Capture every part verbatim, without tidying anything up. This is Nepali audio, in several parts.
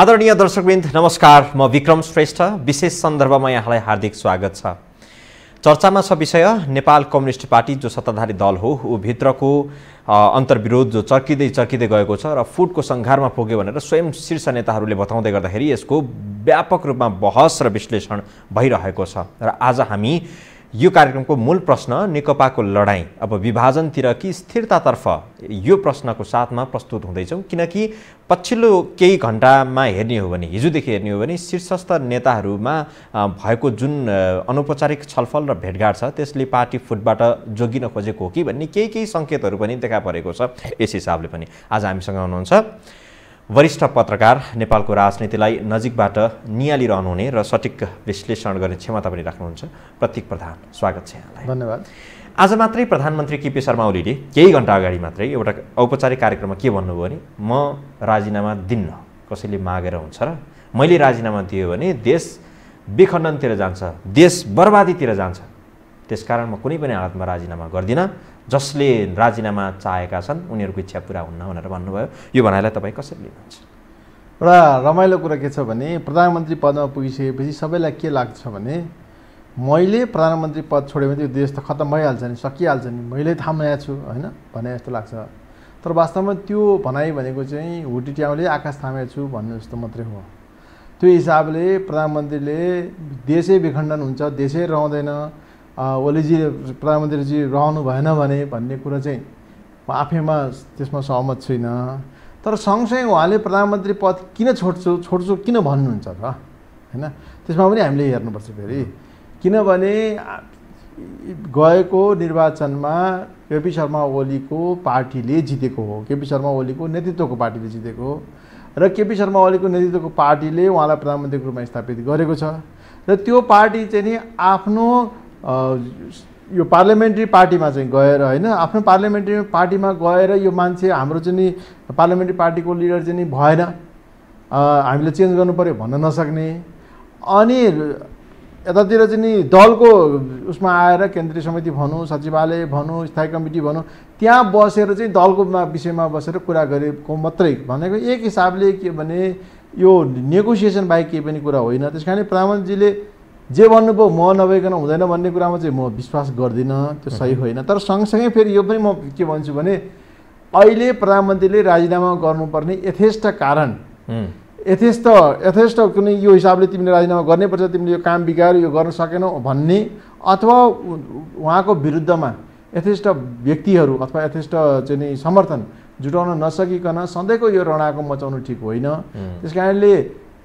आदरणीय दर्शकवृन्द नमस्कार, म विक्रम श्रेष्ठ। विशेष सन्दर्भमा यहाँलाई हार्दिक स्वागत छ। चर्चामा छ विषय नेपाल कम्युनिस्ट पार्टी, जो सत्ताधारी दल हो, ऊ भित्रको अन्तर्विरोध जो चर्किँदै चर्किँदै गएको छ र फुटको संघारमा पुग्यो भनेर स्वयं शीर्ष नेताहरूले बताउँदै गर्दाखेरि यसको व्यापक रूपमा बहस र विश्लेषण भइरहेको छ। र आज हामी यो कार्यक्रमको मूल प्रश्न नेकपाको लडाईं अब विभाजनतिर कि स्थिरतातर्फ, यो प्रश्नको साथमा प्रस्तुत हुँदैछौँ, किनकि पछिल्लो केही घण्टामा हेर्ने हो भने, हिजोदेखि हेर्ने हो भने शीर्षस्थ नेताहरूमा भएको जुन अनौपचारिक छलफल र भेटघाट छ त्यसले पार्टी फुटबाट जोगिन खोजेको हो कि भन्ने केही केही सङ्केतहरू पनि देखा परेको छ। यस हिसाबले पनि आज हामीसँग हुनुहुन्छ वरिष्ठ पत्रकार, नेपालको राजनीतिलाई नजिकबाट नियालिरहनुहुने र सटिक विश्लेषण गर्ने क्षमता पनि राख्नुहुन्छ, प्रतीक प्रधान। स्वागत छ यहाँलाई। धन्यवाद। आज मात्रै प्रधानमन्त्री केपी शर्मा ओलीले केही घण्टा अगाडि मात्रै एउटा औपचारिक कार्यक्रममा के भन्नुभयो भने, म राजीनामा दिन्न, कसैले मागेर हुन्छ र, मैले राजीनामा दियो भने देश विखण्डनतिर जान्छ, देश बर्बादीतिर जान्छ, त्यसकारण म कुनै पनि हालतमा राजीनामा गर्दिनँ, जसले राजीनामा चाहेका छन् उनीहरूको इच्छा पुरा हुन्न भनेर भन्नुभयो। यो भनाइलाई तपाईँ कसरी लिनुहुन्छ? एउटा रमाइलो कुरा के छ भने, प्रधानमन्त्री पदमा पुगिसकेपछि सबैलाई के लाग्छ भने, मैले प्रधानमन्त्री पद छोड्यो भने यो देश त खत्तम भइहाल्छ नि, सकिहाल्छ नि, मैले थाम्या छु होइन भने जस्तो लाग्छ। तर वास्तवमा त्यो भनाइ भनेको चाहिँ हुटिट्याउले आकाश थाम्या छु भन्नु जस्तो मात्रै हो। त्यो हिसाबले प्रधानमन्त्रीले देशै विखण्डन हुन्छ, देशै रहँदैन, ओलीजी प्रधानमन्त्रीजी रहनु भएन भने भन्ने कुरा चाहिँ म आफैमा त्यसमा सहमत छुइनँ। तर सँगसँगै उहाँले प्रधानमन्त्री पद किन छोड्छु छोड्छु किन भन्नुहुन्छ र होइन, त्यसमा पनि हामीले हेर्नुपर्छ फेरि, किनभने गएको निर्वाचनमा केपी शर्मा ओलीको पार्टीले जितेको हो, केपी शर्मा ओलीको नेतृत्वको पार्टीले जितेको हो र केपी शर्मा ओलीको नेतृत्वको पार्टीले उहाँलाई प्रधानमन्त्रीको रूपमा स्थापित गरेको छ। र त्यो पार्टी चाहिँ नि आफ्नो आ, यो पार्लियामेन्ट्री पार्टीमा चाहिँ गएर होइन, आफ्नो पार्लियामेन्ट्री पार्टीमा गएर यो मान्छे हाम्रो चाहिँ नि पार्लियामेन्ट्री पार्टीको लिडर चाहिँ नि भएन, हामीले चेन्ज गर्नु पऱ्यो भन्न नसक्ने, अनि यतातिर चाहिँ नि दलको उसमा आएर केन्द्रीय समिति भनौँ, सचिवालय भनौँ, स्थायी कमिटी भनौँ, त्यहाँ बसेर चाहिँ दलको विषयमा बसेर कुरा गरेको मात्रै भनेको एक हिसाबले के भने यो नेगोसिएसन बाहेक केही पनि कुरा होइन। त्यस कारणले प्रधानमन्त्रीजीले जे भन्नुभयो म नभइकन हुँदैन भन्ने कुरामा चाहिँ म विश्वास गर्दिनँ, त्यो सही होइन। तर सँगसँगै फेरि यो पनि म के भन्छु भने, अहिले प्रधानमन्त्रीले राजीनामा गर्नुपर्ने यथेष्ट कारण, यथेष्ट यथेष्ट कुनै यो हिसाबले तिमीले राजीनामा गर्नैपर्छ, तिमीले यो काम बिगाऱ्यौ, यो गर्न सकेनौ भन्ने, अथवा उहाँको विरुद्धमा यथेष्ट व्यक्तिहरू अथवा यथेष्ट चाहिँ नि समर्थन जुटाउन नसकिकन सधैँको यो रणाको मचाउनु ठिक होइन। त्यस कारणले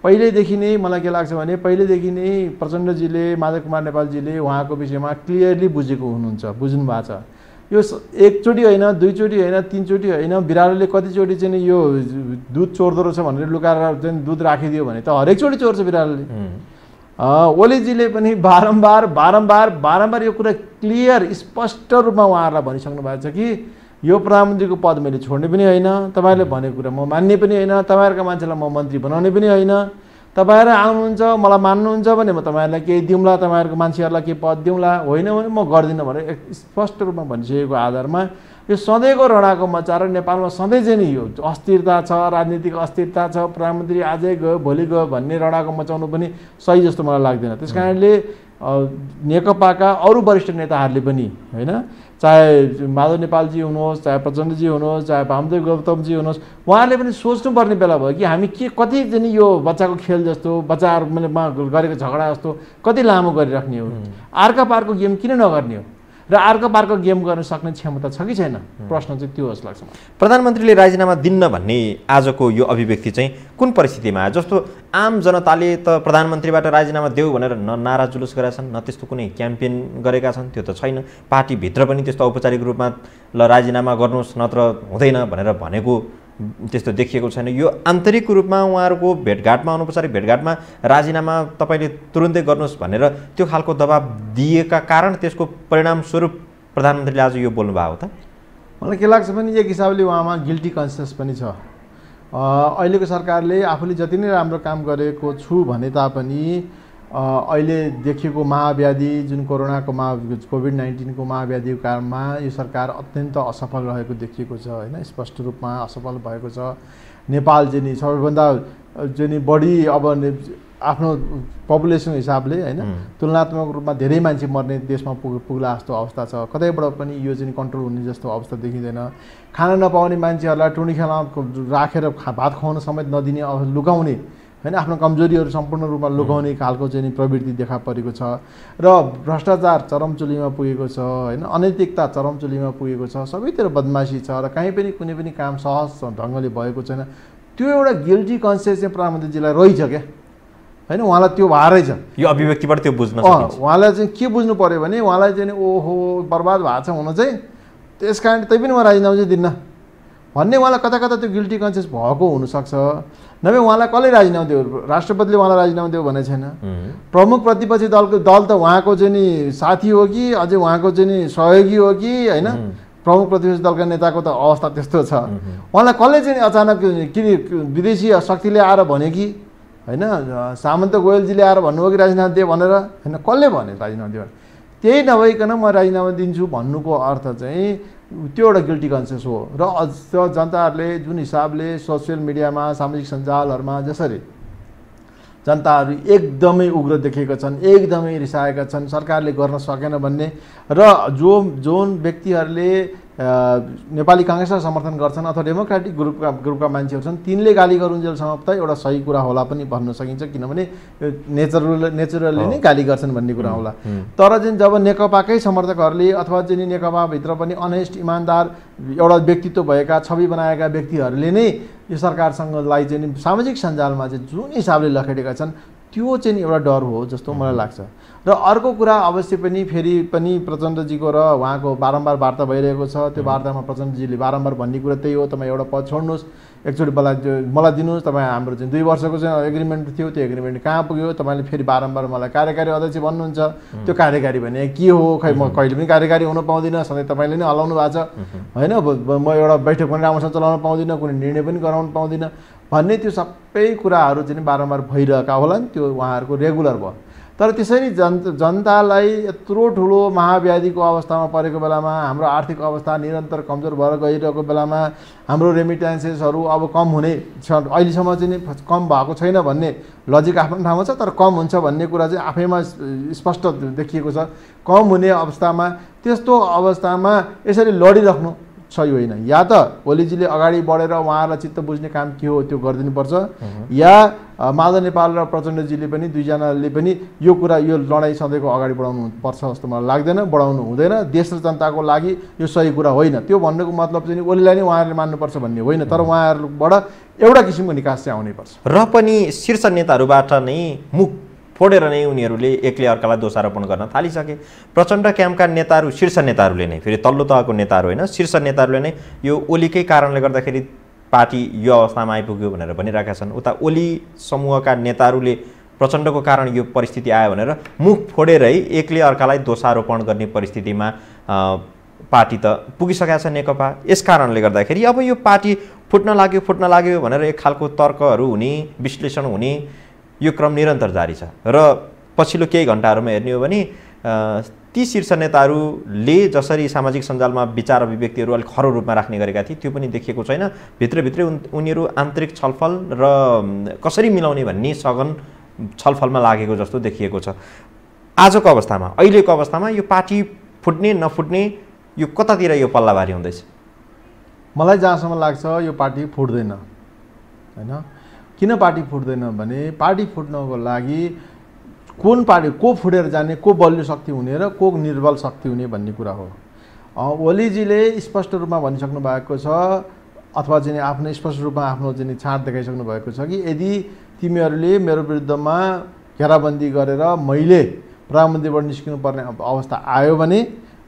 पहिलेदेखि नै मलाई के लाग्छ भने, पहिलेदेखि नै प्रचण्डजीले, माधव कुमार नेपालजीले उहाँको विषयमा क्लियरली बुझेको हुनुहुन्छ, बुझ्नु भएको छ। यो एकचोटि होइन, दुईचोटि होइन, तिनचोटि होइन, बिरालोले कतिचोटि चाहिँ यो दुध चोर्दो रहेछ भनेर लुकाएर चाहिँ दुध राखिदियो भने त हरेकचोटि चोर्छ बिरालोले। ओलीजीले पनि बारम्बार बारम्बार बारम्बार यो कुरा क्लियर स्पष्ट रूपमा उहाँहरूलाई भनिसक्नु भएको छ कि यो प्रधानमन्त्रीको पद मैले छोड्ने पनि होइन, तपाईँहरूले भनेको कुरा म मान्ने पनि होइन, तपाईँहरूका मान्छेलाई म मन्त्री बनाउने पनि होइन, तपाईँहरू आउनुहुन्छ मलाई मान्नुहुन्छ भने म तपाईँहरूलाई केही दिउँला, तपाईँहरूको मान्छेहरूलाई केही पद दिउँला, होइन भने म गर्दिनँ भनेर स्पष्ट रूपमा भनिसकेको आधारमा यो सधैँको रणाको मचाएर नेपालमा सधैँ चाहिँ नि यो अस्थिरता छ, राजनीतिक अस्थिरता छ, प्रधानमन्त्री आजै गयो भोलि गयो भन्ने रणाको मचाउनु पनि सही जस्तो मलाई लाग्दैन। त्यस कारणले नेकपाका अरू वरिष्ठ नेताहरूले पनि होइन, चाहे माधव नेपालजी हुनुहोस्, चाहे प्रचण्डजी हुनुहोस्, चाहे बामदेव गौतमजी हुनुहोस्, उहाँहरूले पनि सोच्नुपर्ने बेला भयो कि हामी के कति चाहिँ यो बच्चाको खेल जस्तो, बच्चाहरूमा गरेको झगडा जस्तो कति लामो गरिराख्ने हो, अर्का पारको गेम किन नगर्ने हो, र अर्का पारको गेम गर्न सक्ने क्षमता छ कि छैन, प्रश्न चाहिँ त्यो जस्तो लाग्छ। प्रधानमन्त्रीले राजीनामा दिन्न भन्ने आजको यो अभिव्यक्ति चाहिँ कुन परिस्थितिमा आयो? जस्तो आम जनताले त प्रधानमन्त्रीबाट राजीनामा देऊ भनेर न नारा जुलुस गरेका छन्, न त्यस्तो कुनै क्याम्पेन गरेका छन्, त्यो त छैन। पार्टीभित्र पनि त्यस्तो औपचारिक रूपमा ल राजीनामा गर्नुहोस् नत्र हुँदैन भनेर भनेको त्यस्तो देखिएको छैन। यो आन्तरिक रूपमा उहाँहरूको भेटघाटमा, अनौपचारिक भेटघाटमा राजीनामा तपाईँले तुरुन्तै गर्नुहोस् भनेर त्यो खालको दबाब दिएका कारण त्यसको परिणामस्वरूप प्रधानमन्त्रीले आज यो बोल्नुभएको हो त? मलाई के लाग्छ भने एक हिसाबले उहाँमा गिल्टी कन्सियस पनि छ। अहिलेको सरकारले आफूले जति नै राम्रो काम गरेको छु भने तापनि अहिले देखिएको महाव्याधि, जुन कोरोनाको महा कोभिड नाइन्टिनको महाव्याधिको कारणमा यो सरकार अत्यन्त असफल रहेको देखिएको छ होइन, स्पष्ट रूपमा असफल भएको छ। नेपाल चाहिँ नि सबैभन्दा जो बड़ी अब आफ्नो पपुलेसन हिसाबले हैन तुलनात्मक रूपमा धेरै मान्छे मर्ने देशमा पुग्ला जस्तो अवस्था छ। कतैबाट पनि यो चाहिँ कन्ट्रोल हुने जस्तो अवस्था देखिँदैन। खाना नपाउने मान्छेहरूलाई टुनी खाना राखेर भात खुवाउन समेत नदिने, लुकाउने हैन आफ्नो कमजोरीहरू सम्पूर्ण रूपमा लुकाउने खालको चाहिँ प्रवृत्ति देखा परेको छ र भ्रष्टाचार चरमचुलीमा पुगेको छ हैन, अनैतिकता चरमचुलीमा पुगेको छ, सबैतिर बदमाशी छ र कहीँ पनि कुनै पनि काम सहज ढंगले भएको छैन। त्यो एउटा गिल्टी कन्सियन्स चाहिँ प्रधानमन्त्रीजीलाई रहिछ क्या हैन, उहाँलाई त्यो भारै छ। यो अभिव्यक्तिबाट त्यो बुझ्न सकिन्छ। उहाँलाई चाहिँ के बुझ्नु पर्यो भने उहाँलाई चाहिँ ओहो बर्बाद भएको छ हुन चाहिँ त्यसकारण तै पनि म राजीनामा चाहिँ दिन्न भन्ने उहाँलाई कता कता त्यो गिल्टी कन्सियन्स भएको हुनसक्छ। नभए उहाँलाई कसले राजीनामा दियो? राष्ट्रपतिले उहाँलाई राजीनामा दियो भने छैन। प्रमुख प्रतिपक्षी दलको दल त उहाँको चाहिँ नि साथी हो कि अझै उहाँको चाहिँ नि सहयोगी हो कि हैन, प्रमुख प्रतिपक्षी दलका नेताको त अवस्था त्यस्तो छ। उहाँलाई कसले चाहिँ अचानक किन विदेशी शक्तिले आएर भने कि हैन सामन्त गोयलजीले आएर भन्नुभयो कि राजीनामा दिए भनेर हैन, कसले भने राजीनामा दिए? त्यही नभइकन म राजीनामा दिन्छु भन्नुको अर्थ चाहिँ त्यो एउटा गिल्टी कन्सियन्स हो। र जनताहरूले जुन हिसाबले सोसियल मिडियामा सामाजिक सञ्जालहरूमा जसरी जनताहरू एकदमै उग्र देखेका छन्, एकदमै रिसाएका छन्, सरकारले गर्न सकेन भन्ने र जो जुन व्यक्तिहरूले नेपाली कांग्रेसलाई समर्थन गर्छन् अथवा डेमोक्रेटिक ग्रुपका ग्रुपका मान्छेहरू छन् तिनले गाली गरुन्जेलसम्म त एउटा सही कुरा होला पनि भन्न सकिन्छ, किनभने नेचुरल नेचुरल्ली नै गाली गर्छन् भन्ने कुरा होला। तर चाहिँ जब नेकपाकै समर्थकहरूले अथवा चाहिँ नेकपाभित्र पनि अनेस्ट इमानदार एउटा व्यक्तित्व भएका छवि बनाएका व्यक्तिहरूले नै यो सरकारसँगलाई चाहिँ सामाजिक सञ्जालमा चाहिँ जुन हिसाबले लखेटेका छन् त्यो चाहिँ एउटा डर हो जस्तो मलाई लाग्छ। र अर्को कुरा अवश्य पनि फेरि पनि प्रचण्डजीको र उहाँको बारम्बार वार्ता भइरहेको छ, त्यो वार्तामा प्रचण्डजीले बारम्बार भन्ने कुरा त्यही हो, तपाईँ एउटा पद छोड्नुहोस्, एकचोटि मलाई मलाई दिनुहोस्, तपाईँ हाम्रो चाहिँ दुई वर्षको चाहिँ एग्रिमेन्ट थियो, त्यो एग्रिमेन्ट कहाँ पुग्यो? तपाईँले फेरि बारम्बार मलाई कार्यकारी अध्यक्ष भन्नुहुन्छ, त्यो कार्यकारी भने के हो? खै म कहिले पनि कार्यकारी हुन पाउँदिनँ, सधैँ तपाईँले नै हलाउनु भएको छ होइन, म एउटा बैठक पनि राम्रोसँग चलाउन पाउँदिनँ, कुनै निर्णय पनि गराउन पाउँदिनँ भन्ने त्यो सबै कुराहरू चाहिँ बारम्बार भइरहेका होला नि, त्यो उहाँहरूको रेगुलर भयो। तर त्यसरी जन जनतालाई यत्रो ठुलो महाव्याधिको अवस्थामा परेको बेलामा, हाम्रो आर्थिक अवस्था निरन्तर कमजोर भएर गइरहेको बेलामा, हाम्रो रेमिट्यान्सेसहरू अब कम हुने अहिलेसम्म चाहिँ कम भएको छैन भन्ने लजिक आफ्नो ठाउँमा छ, तर कम हुन्छ भन्ने कुरा चाहिँ आफैमा स्पष्ट देखिएको छ। कम हुने अवस्थामा त्यस्तो अवस्थामा यसरी लडिराख्नु सही होइन। या त ओलीजीले अगाडि बढेर उहाँहरूलाई चित्त बुझ्ने काम के हो त्यो गरिदिनुपर्छ, या माधव नेपाल र प्रचण्डजीले पनि दुईजनाले पनि यो कुरा यो लडाइँ सधैँको अगाडि बढाउनु पर्छ जस्तो मलाई लाग्दैन, बढाउनु हुँदैन। देश र जनताको लागि यो सही कुरा होइन। त्यो भन्नुको मतलब चाहिँ ओलीलाई नै उहाँहरूले मान्नुपर्छ भन्ने होइन, तर उहाँहरूबाट एउटा किसिमको निकास चाहिँ आउनैपर्छ। र पनि शीर्ष नेताहरूबाट नै मुख फोडेर नै उनीहरूले एकले अर्कालाई दोषारोपण गर्न थालिसके। प्रचण्ड क्याम्पका नेताहरू शीर्ष नेताहरूले नै फेरि तल्लो तहको नेताहरू होइन, शीर्ष नेताहरूले नै यो ओलीकै कारणले गर्दाखेरि पार्टी यो अवस्थामा आइपुग्यो भनेर भनिरहेका छन्। उता ओली समूहका नेताहरूले प्रचण्डको कारण यो परिस्थिति आयो भनेर मुख फोडेरै एकले अर्कालाई दोषारोपण गर्ने परिस्थितिमा पार्टी त पुगिसकेका छ नेकपा। यस कारणले गर्दाखेरि अब यो पार्टी फुट्न लाग्यो फुट्न लाग्यो भनेर एक खालको तर्कहरू हुने, विश्लेषण हुने यो क्रम निरन्तर जारी छ। र पछिल्लो केही घण्टाहरूमा हेर्ने हो भने ती शीर्ष नेताहरूले जसरी सामाजिक सञ्जालमा विचार अभिव्यक्तिहरू अलिक खरो रूपमा राख्ने गरेका थिए त्यो पनि देखिएको छैन। भित्रभित्रै उनीहरू आन्तरिक छलफल र कसरी मिलाउने भन्ने सघन छलफलमा लागेको जस्तो देखिएको छ। आजको अवस्थामा, अहिलेको अवस्थामा यो पार्टी फुट्ने नफुट्ने यो कतातिर यो पल्लाबारी हुँदैछ? मलाई जहाँसम्म लाग्छ यो पार्टी फुट्दैन होइन। किन पार्टी फुट्दैन भने पार्टी फुट्नको लागि कुन पार्टी को फुटेर जाने, को बलियो शक्ति हुने र को निर्बल शक्ति हुने भन्ने कुरा हो। ओलीजीले स्पष्ट रूपमा भनिसक्नु भएको छ अथवा चाहिँ आफ्नो स्पष्ट रूपमा आफ्नो चाहिँ छाँट देखाइसक्नु भएको छ कि यदि तिमीहरूले मेरो विरुद्धमा घेराबन्दी गरेर मैले प्रधानमन्त्रीबाट निस्किनुपर्ने अवस्था आयो भने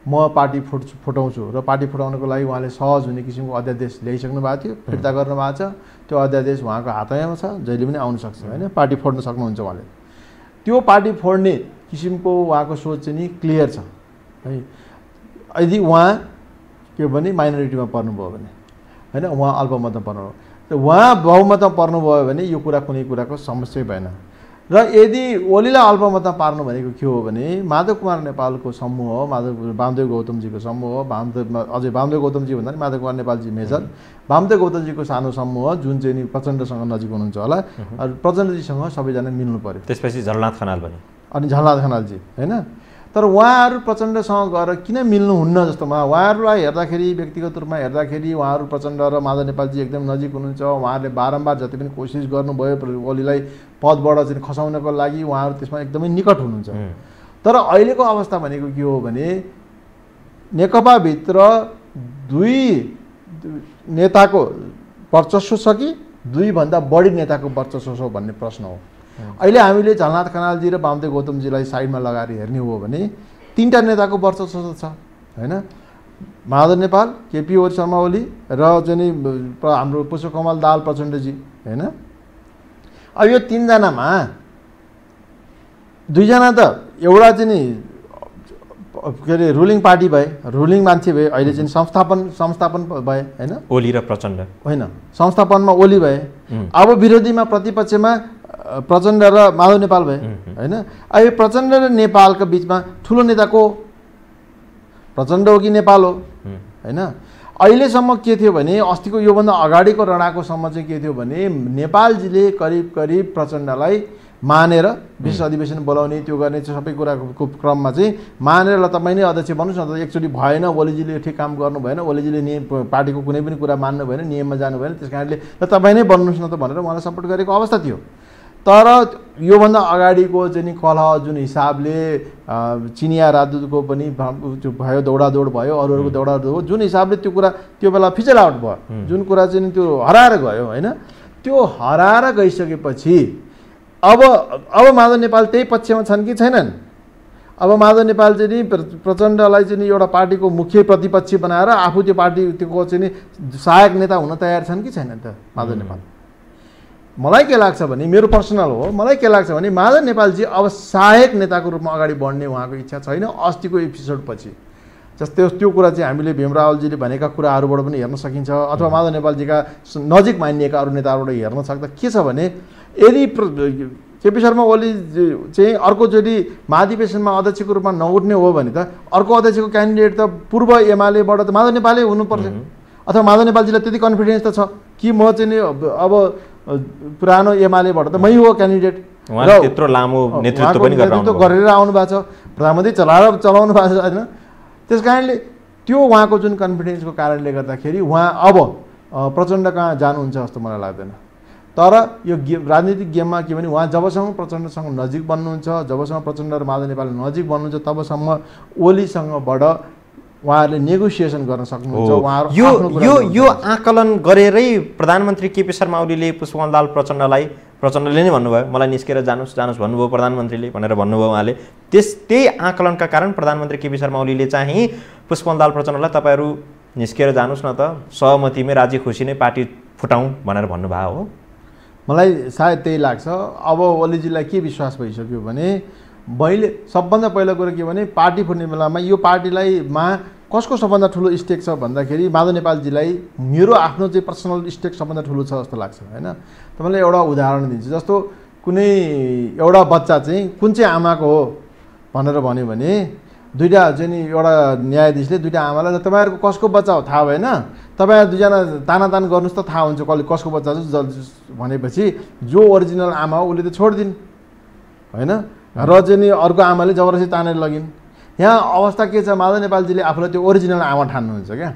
म पार्टी फुट्छु फुटाउँछु। र पार्टी फुटाउनको लागि उहाँले सहज हुने किसिमको अध्यादेश ल्याइसक्नु भएको थियो, फिर्ता गर्नुभएको छ। त्यो अध्यादेश उहाँको हातैमा छ, जहिले पनि आउन सक्छ होइन, पार्टी फोड्न सक्नुहुन्छ उहाँले। त्यो पार्टी फोड्ने किसिमको उहाँको सोच चाहिँ नि क्लियर छ है। यदि उहाँ के भने माइनोरिटीमा पर्नुभयो भने होइन, उहाँ अल्पमतमा पर्नुभयो, उहाँ बहुमतमा पर्नुभयो भने यो कुरा कुनै कुराको समस्या भएन। र यदि ओलीलाई अल्पमतमा पार्नु भनेको के हो भने माधव कुमार नेपालको समूह हो, माधव बामदेव गौतमजीको समूह हो, बामदेव अझै बामदेव गौतमजी भन्दा पनि माधव कुमार नेपालजी मेजर, बामदेव गौतमजीको सानो समूह जुन चाहिँ नि प्रचण्डसँग नजिक हुनुहुन्छ होला, प्रचण्डजीसँग सबैजना मिल्नु पर्यो। त्यसपछि झलनाथ खनाल पनि अनि झलनाथ खनालजी हैन, तर उहाँहरु प्रचण्डसँग गएर किन मिल्नुहुन्न जस्तोमा उहाँहरुलाई हेर्दाखेरि व्यक्तिगत रूपमा हेर्दाखेरि उहाँहरु प्रचण्ड र माधव नेपालजी एकदम नजिक हुनुहुन्छ। उहाँहरुले बारम्बार जति पनि कोसिस गर्नुभयो ओलीलाई पदबाट चाहिँ खसाउनको लागि, उहाँहरु त्यसमा एकदमै निकट हुनुहुन्छ। तर अहिलेको अवस्था भनेको के हो भने नेकपा भित्र दुई नेताको वर्चस्व छ कि दुई भन्दा बढी नेताको वर्चस्व छ भन्ने प्रश्न हो। अहिले हामीले झलनाथ खनालजी र बामदेव गौतमजीलाई साइडमा लगाएर हेर्ने हो भने तीनटा नेताको वर्चस्व छ हैन, माधव नेपाल, केपी शर्मा ओली र जनी हाम्रो पुष्पकमल दाहाल प्रचण्डजी हैन। अब यो तीनजनामा दुईजना त एउटा चाहिँ के अरे रुलिङ पार्टी भए, रुलिङ मान्छे भए, अहिले चाहिँ संस्थापन संस्थापन भए हैन, ओली र प्रचण्ड हैन, संस्थापनमा ओली भए। अब विरोधीमा प्रतिपक्षमा प्रचण्ड र माधव नेपाल भए हैन। अब प्रचण्ड र नेपालको बीचमा ठुलो नेता को प्रचण्ड हो कि नेपाल हो हैन। अहिलेसम्म के थियो भने अस्तिको योभन्दा अगाडिको रणाकोसम्म चाहिँ के थियो भने नेपालजीले करिब करिब प्रचण्डलाई मानेर विशेष अधिवेशन बोलाउने त्यो गर्ने सबै कुराको क्रममा चाहिँ मानेर ल तपाईँ नै अध्यक्ष बन्नुहोस् न, त एकचोटि भएन, ओलीजीले ठिक काम गर्नु भएन, ओलीजीले नियम पार्टीको कुनै पनि कुरा मान्नु भएन, नियममा जानु भएन, त्यस कारणले ल तपाईँ नै बन्नुहोस् न त भनेर उहाँलाई सपोर्ट गरेको अवस्था थियो। तर योभन्दा अगाडिको चाहिँ नि कलह जुन हिसाबले चिनिया राजदूतको पनि भयो, दौडादौड भयो, अरू अरूको दौडादौड, जुन हिसाबले त्यो कुरा त्यो बेला फिचल आउट भयो, जुन कुरा चाहिँ त्यो हराएर गयो होइन, त्यो हराएर गइसकेपछि अब अब माधव नेपाल त्यही पक्षमा छन् कि छैनन्। अब माधव नेपाल चाहिँ नि प्रचण्डलाई चाहिँ नि एउटा पार्टीको मुख्य प्रतिपक्षी बनाएर आफू त्यो पार्टी त्यो चाहिँ नि सहायक नेता हुन तयार छन् कि छैनन् त माधव नेपाल। मलाई के लाग्छ भने मेरो पर्सनल हो, मलाई के लाग्छ भने माधव नेपालजी अब सहायक नेताको रूपमा अगाडि बढ्ने उहाँको इच्छा छैन। अस्तिको एपिसोड पछि जस्तै त्यो कुरा चाहिँ हामीले भीमरावलजीले भनेका कुराहरूबाट पनि हेर्न सकिन्छ, अथवा माधव नेपालजीका नजिक मानिएका अरू नेताहरूबाट हेर्न सक्दा के छ भने यदि केपी शर्मा ओली चाहिँ अर्कोचोटि महाधिवेशनमा अध्यक्षको रूपमा नउठ्ने हो भने त अर्को अध्यक्षको क्यान्डिडेट त पूर्व एमालेबाट त माधव नेपालै हुनुपर्छ, अथवा माधव नेपालजीलाई त्यति कन्फिडेन्स त छ कि म चाहिँ नि अब पुरानो एमालेबाट त मै हो क्यान्डिडेट, त्यत्रो लामो नेतृत्व पनि गरेर आउनु भएको छ, प्रधानमन्त्री चलाएर चलाउनु भएको छ होइन। त्यस कारणले त्यो उहाँको जुन कन्फिडेन्सको कारणले गर्दाखेरि उहाँ अब प्रचण्ड कहाँ जानुहुन्छ जस्तो मलाई लाग्दैन। तर यो गेम राजनीतिक गेममा के भने उहाँ जबसम्म प्रचण्डसँग नजिक बन्नुहुन्छ, जबसम्म प्रचण्ड र माधव नेपाल नजिक बन्नुहुन्छ तबसम्म ओलीसँगबाट उहाँहरूले नेगोसिएसन गर्न सक्नुहुन्छ। उहाँहरू यो यो यो आकलन गरेरै प्रधानमन्त्री केपी शर्मा ओलीले पुष्पकमल दाहाल प्रचण्डलाई प्रचण्डले नै भन्नुभयो मलाई निस्केर जानुस् जानुस् भन्नुभयो प्रधानमन्त्रीले भनेर भन्नुभयो। उहाँले त्यस त्यही आकलनका कारण प्रधानमन्त्री केपी शर्मा ओलीले चाहिँ पुष्पकमल दाहाल प्रचण्डलाई तपाईँहरू निस्केर जानुस् न त, सहमतिमै राजी खुसी नै पार्टी फुटाउँ भनेर भन्नुभयो हो। मलाई सायद त्यही लाग्छ। अब ओलीजीलाई के विश्वास भइसक्यो भने मैले सबभन्दा पहिलो कुरा के भने पार्टी फुट्ने बेलामा यो पार्टीलाईमा कसको सबभन्दा ठुलो स्टेक छ भन्दाखेरि माधव नेपालजीलाई मेरो आफ्नो चाहिँ पर्सनल स्टेक सबभन्दा ठुलो छ जस्तो लाग्छ हैन। तपाईँलाई एउटा उदाहरण दिन्छु, जस्तो कुनै एउटा बच्चा चाहिँ कुन चाहिँ आमाको हो भनेर भन्यो भने दुईटा चाहिँ नि एउटा न्यायाधीशले दुईटा आमालाई तपाईँहरूको कसको बच्चा हो थाहा भएन, तपाईँ दुईजना तानातान गर्नुहोस् त थाहा हुन्छ कसले कसको बच्चा छ भनेपछि जो ओरिजिनल आमा हो उसले त छोडिदिन् होइन, र चाहिँ नि अर्को आमाले जबरजस्ती तानेर लगिन्। यहाँ अवस्था के छ, माधव नेपालजीले आफूलाई त्यो ओरिजिनल आमा ठान्नुहुन्छ क्या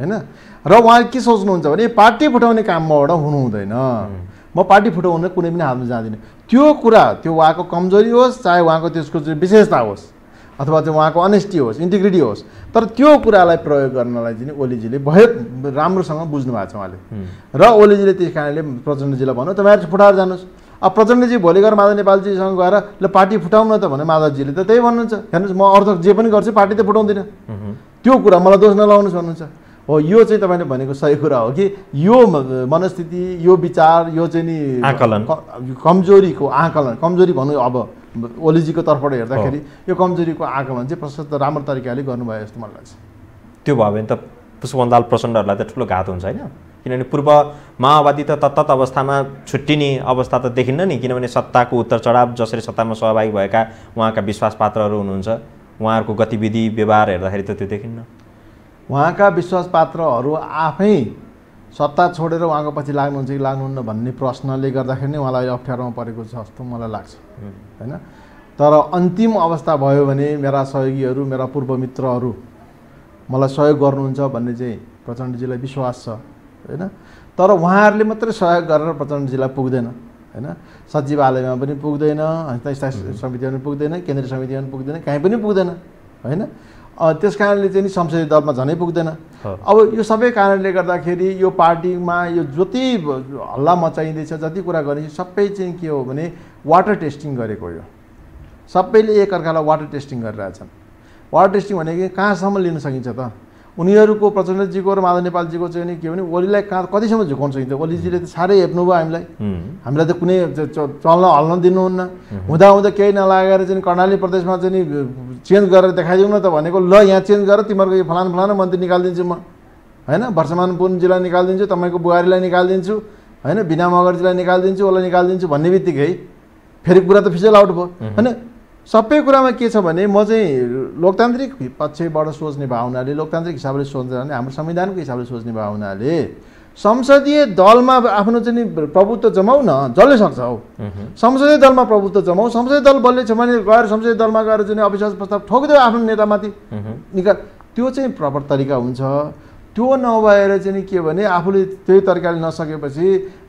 होइन, र उहाँ के सोच्नुहुन्छ भने पार्टी फुटाउने कामबाट हुनु हुँदैन, म पार्टी फुटाउन कुनै पनि हातमा जाँदिनँ। त्यो कुरा त्यो उहाँको कमजोरी होस् चाहे उहाँको त्यसको चाहिँ विशेषता होस् अथवा चाहिँ उहाँको अनेस्टी होस्, इन्टिग्रिटी होस्, तर त्यो कुरालाई प्रयोग गर्नलाई चाहिँ ओलीजीले भयो राम्रोसँग बुझ्नु भएको छ उहाँले। र ओलीजीले त्यस कारणले प्रचण्डजीलाई भन्नु तपाईँहरू फुटाएर जानुहोस्। अब प्रचण्डजी भोलि गएर माधव नेपालजीसँग गएर ल पार्टी फुटाउन त भने माधवजीले त त्यही भन्नुहुन्छ हेर्नुहोस् म अर्थ जे पनि गर्छु पार्टी त फुटाउँदिनँ, त्यो कुरा मलाई दोष नलाउनुहोस् भन्नुहुन्छ। हो यो चाहिँ तपाईँले भनेको सही कुरा हो कि यो मनस्थिति यो विचार यो चाहिँ नि आकलन कमजोरीको आकलन कमजोरी भनौँ अब ओलीजीको तर्फबाट हेर्दाखेरि यो कमजोरीको आकलन चाहिँ प्रशस्त राम्रो तरिकाले गर्नुभयो जस्तो मलाई लाग्छ। त्यो भयो भने त पुष्पकमल दाहाल प्रचण्डहरूलाई त ठुलो घात हुन्छ होइन। किनभने पूर्व माओवादी त तत्त अवस्थामा छुट्टिने अवस्था त देखिन्न नि, किनभने सत्ताको उत्तर चढाव जसरी सत्तामा सहभागी भएका उहाँका विश्वासपात्रहरू हुनुहुन्छ उहाँहरूको गतिविधि व्यवहार हेर्दाखेरि त त्यो देखिन्न। उहाँका विश्वासपात्रहरू आफै सत्ता छोडेर उहाँको पछि लाग्नुहुन्छ कि लाग्नुहुन्न भन्ने प्रश्नले गर्दाखेरि नै उहाँलाई अप्ठ्यारोमा परेको छ जस्तो मलाई लाग्छ हैन। तर अन्तिम अवस्था भयो भने मेरा सहयोगीहरू मेरा पूर्व मित्रहरू मलाई सहयोग गर्नुहुन्छ भन्ने चाहिँ प्रचण्डजीलाई विश्वास छ हैन। तर उहाँहरूले मात्रै सहयोग गरेर प्रचण्डजीलाई पुग्दैन हैन, सचिवालयमा पनि पुग्दैन, स्थायी समितिमा पनि पुग्दैन, केन्द्रीय समितिमा पनि पुग्दैन, कहीँ पनि पुग्दैन हैन। त्यस कारणले चाहिँ नि संसदीय दलमा झनै पुग्दैन। अब यो सबै कारणले गर्दाखेरि यो पार्टीमा यो जति हल्ला मचाइँदैछ जति कुरा गर्ने सबै चाहिँ के हो भने वाटर टेस्टिङ गरेको, यो सबैले एकअर्कालाई वाटर टेस्टिङ गरिरहेछन्। वाटर टेस्टिङ भनेको कहाँसम्म लिन सकिन्छ त, उनीहरूको प्रचण्डजीको र माधव नेपालजीको चाहिँ नि के भने ओलीलाई कहाँ कतिसम्म झुकाउन सकिन्छ। ओलीजीले त साह्रै हेप्नुभयो हामीलाई, हामीलाई त कुनै चल्न हल्न दिनुहुन्न, हुँदाहुँदा केही नलागेर चाहिँ कर्णाली प्रदेशमा चाहिँ चेन्ज गरेर देखाइदिउँ न त भनेको, ल यहाँ चेन्ज गरेर तिमीहरूको यो फलान फलाना मन्त्री निकालिदिन्छु म होइन, वर्षमान पुनजीलाई निकालिदिन्छु, तपाईँको बुहारीलाई निकालिदिन्छु होइन, बिना मगरजीलाई निकालिदिन्छु, उसलाई निकालिदिन्छु भन्ने बित्तिकै फेरि कुरा त फिजल आउट भयो होइन। सबै कुरामा के छ भने म चाहिँ लोकतान्त्रिक पक्षबाट सोच्ने भावनाले, लोकतान्त्रिक हिसाबले सोच्ने, हाम्रो संविधानको हिसाबले सोच्ने भावनाले संसदीय दलमा आफ्नो चाहिँ प्रभुत्व जमाऊ न, जसले सक्छ हो संसदीय दलमा प्रभुत्व जमाऊ। संसदीय दल बलले छ भने गएर संसदीय दलमा गएर चाहिँ अविश्वास प्रस्ताव ठोक्दै आफ्नो नेतामाथि निकाल, त्यो चाहिँ प्रपर तरिका हुन्छ। त्यो नभएर चाहिँ के भने आफूले त्यही तरिकाले नसकेपछि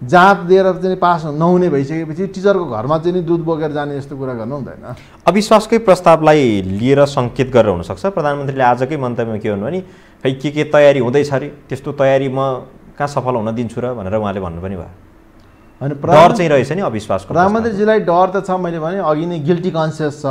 जाँच दिएर चाहिँ पास नहुने भइसकेपछि टिचरको घरमा चाहिँ दुध बोकेर जाने जस्तो कुरा गर्नु हुँदैन। अविश्वासकै प्रस्तावलाई लिएर सङ्केत गरेर हुनसक्छ। प्रधानमन्त्रीले आजकै मन्तव्यमा के भन्नु भने खै के के तयारी हुँदैछ अरे, त्यस्तो तयारी म कहाँ सफल हुन दिन्छु र भनेर उहाँले भन्नु पनि भयो। अनि डर चाहिँ रहेछ नि अविश्वासको। प्रधानमन्त्रीजीलाई डर त छ, मैले भने अघि नै गिल्टी कन्सियस छ।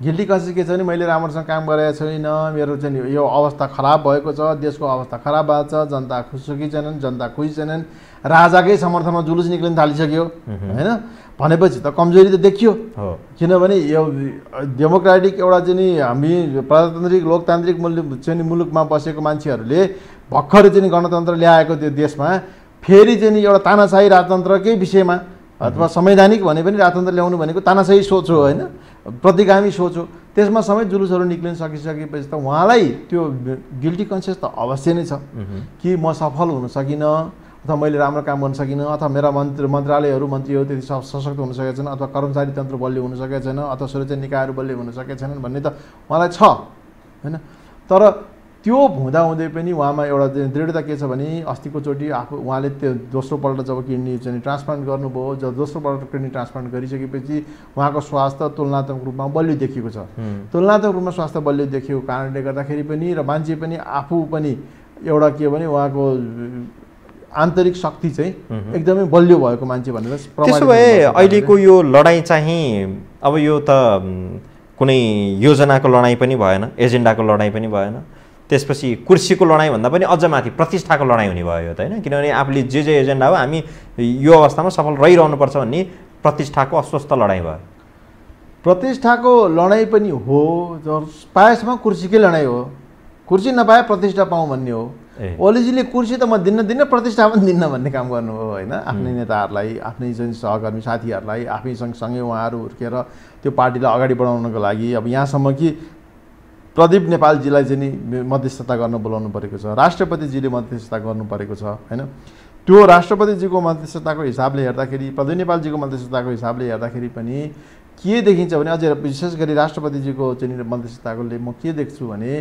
गिल्टी कन्सियस के छ भने मैले राम्रोसँग काम गरेको छैन, मेरो चाहिँ यो अवस्था खराब भएको छ, देशको अवस्था खराब भएको छ, जनता खुसुकी छैनन्, जनता खुसी छैनन्, राजाकै समर्थनमा जुलुस निक्लिन थालिसक्यो होइन, भनेपछि त कमजोरी त देखियो। किनभने यो डेमोक्रेटिक एउटा चाहिँ नि हामी प्रजातान्त्रिक लोकतान्त्रिक मूल्य चाहिँ मुलुकमा बसेको मान्छेहरूले भर्खरै चाहिँ गणतन्त्र ल्याएको त्यो देशमा फेरि चाहिँ एउटा तानाशाही राजतन्त्रकै विषयमा अथवा संवैधानिक भने पनि राजतन्त्र ल्याउनु भनेको तानाशाही सोच हो होइन, प्रतिगामी सोच हो, त्यसमा समेत जुलुसहरू निक्लिन सकिसकेपछि त उहाँलाई त्यो गिल्टी कन्सियस त अवश्य नै छ कि म सफल हुन सकिनँ अथवा मैले राम्रो काम गर्न सकिनँ अथवा मेरा मन्त्र मन्त्रालयहरू मन्त्रीहरू त्यति सशक्त हुन सकेका छैनन् अथवा कर्मचारी तन्त्र बलियो हुन सकेका छैन अथवा सुरक्षा निकायहरू बलियो हुन सकेका छैनन् भन्ने त उहाँलाई छ होइन। तर त्यो हुँदाहुँदै पनि उहाँमा एउटा दृढता के छ भने अस्तिको चोटि आफू उहाँले त्यो दोस्रोपल्ट जब किडनी चाहिँ ट्रान्सप्लान्ट गर्नुभयो, जब दोस्रोपल्ट किडनी ट्रान्सप्लान्ट गरिसकेपछि उहाँको स्वास्थ्य तुलनात्मक रूपमा बलियो देखिएको छ। तुलनात्मक रूपमा स्वास्थ्य बलियो देखिएको कारणले गर्दाखेरि पनि र मान्छे पनि आफू पनि एउटा के भने उहाँको आन्तरिक शक्ति चाहिँ एकदमै बलियो भएको मान्छे भनेर। त्यसो भए अहिलेको यो लडाइँ चाहिँ अब यो त कुनै योजनाको लडाइँ पनि भएन, एजेन्डाको लडाइँ पनि भएन, त्यसपछि कुर्सीको लडाइँ भन्दा पनि अझ माथि प्रतिष्ठाको लडाइँ हुने भयो त हैन, किनभने आफूले जे जे एजेन्डा हो हामी यो अवस्थामा सफल रहिरहनुपर्छ भन्ने प्रतिष्ठाको अस्वस्थ लडाइँ भयो। प्रतिष्ठाको लडाइँ पनि हो, पाएसम्म कुर्सीकै लडाइँ हो, कुर्सी नपाए प्रतिष्ठा पाऊँ भन्ने हो। ओलीजीले कुर्सी त म दिन्न दिन्न प्रतिष्ठा पनि दिन्न भन्ने काम गर्नुभयो होइन, आफ्नै नेताहरूलाई आफ्नै सहकर्मी साथीहरूलाई आफैसँगसँगै उहाँहरू हुर्केर त्यो पार्टीलाई अगाडि बढाउनको लागि अब यहाँसम्म कि प्रदीप नेपालजीलाई चाहिँ नि मध्यस्थता गर्न बोलाउनु परेको छ, राष्ट्रपतिजीले मध्यस्थता गर्नु परेको छ हैन। त्यो राष्ट्रपतिजीको मध्यस्थताको हिसाबले हेर्दाखेरि प्रदीप नेपालजीको मध्यस्थताको हिसाबले हेर्दाखेरि पनि के देखिन्छ भने अझै विशेष गरी राष्ट्रपतिजीको चाहिँ मध्यस्थताकोले म के देख्छु भने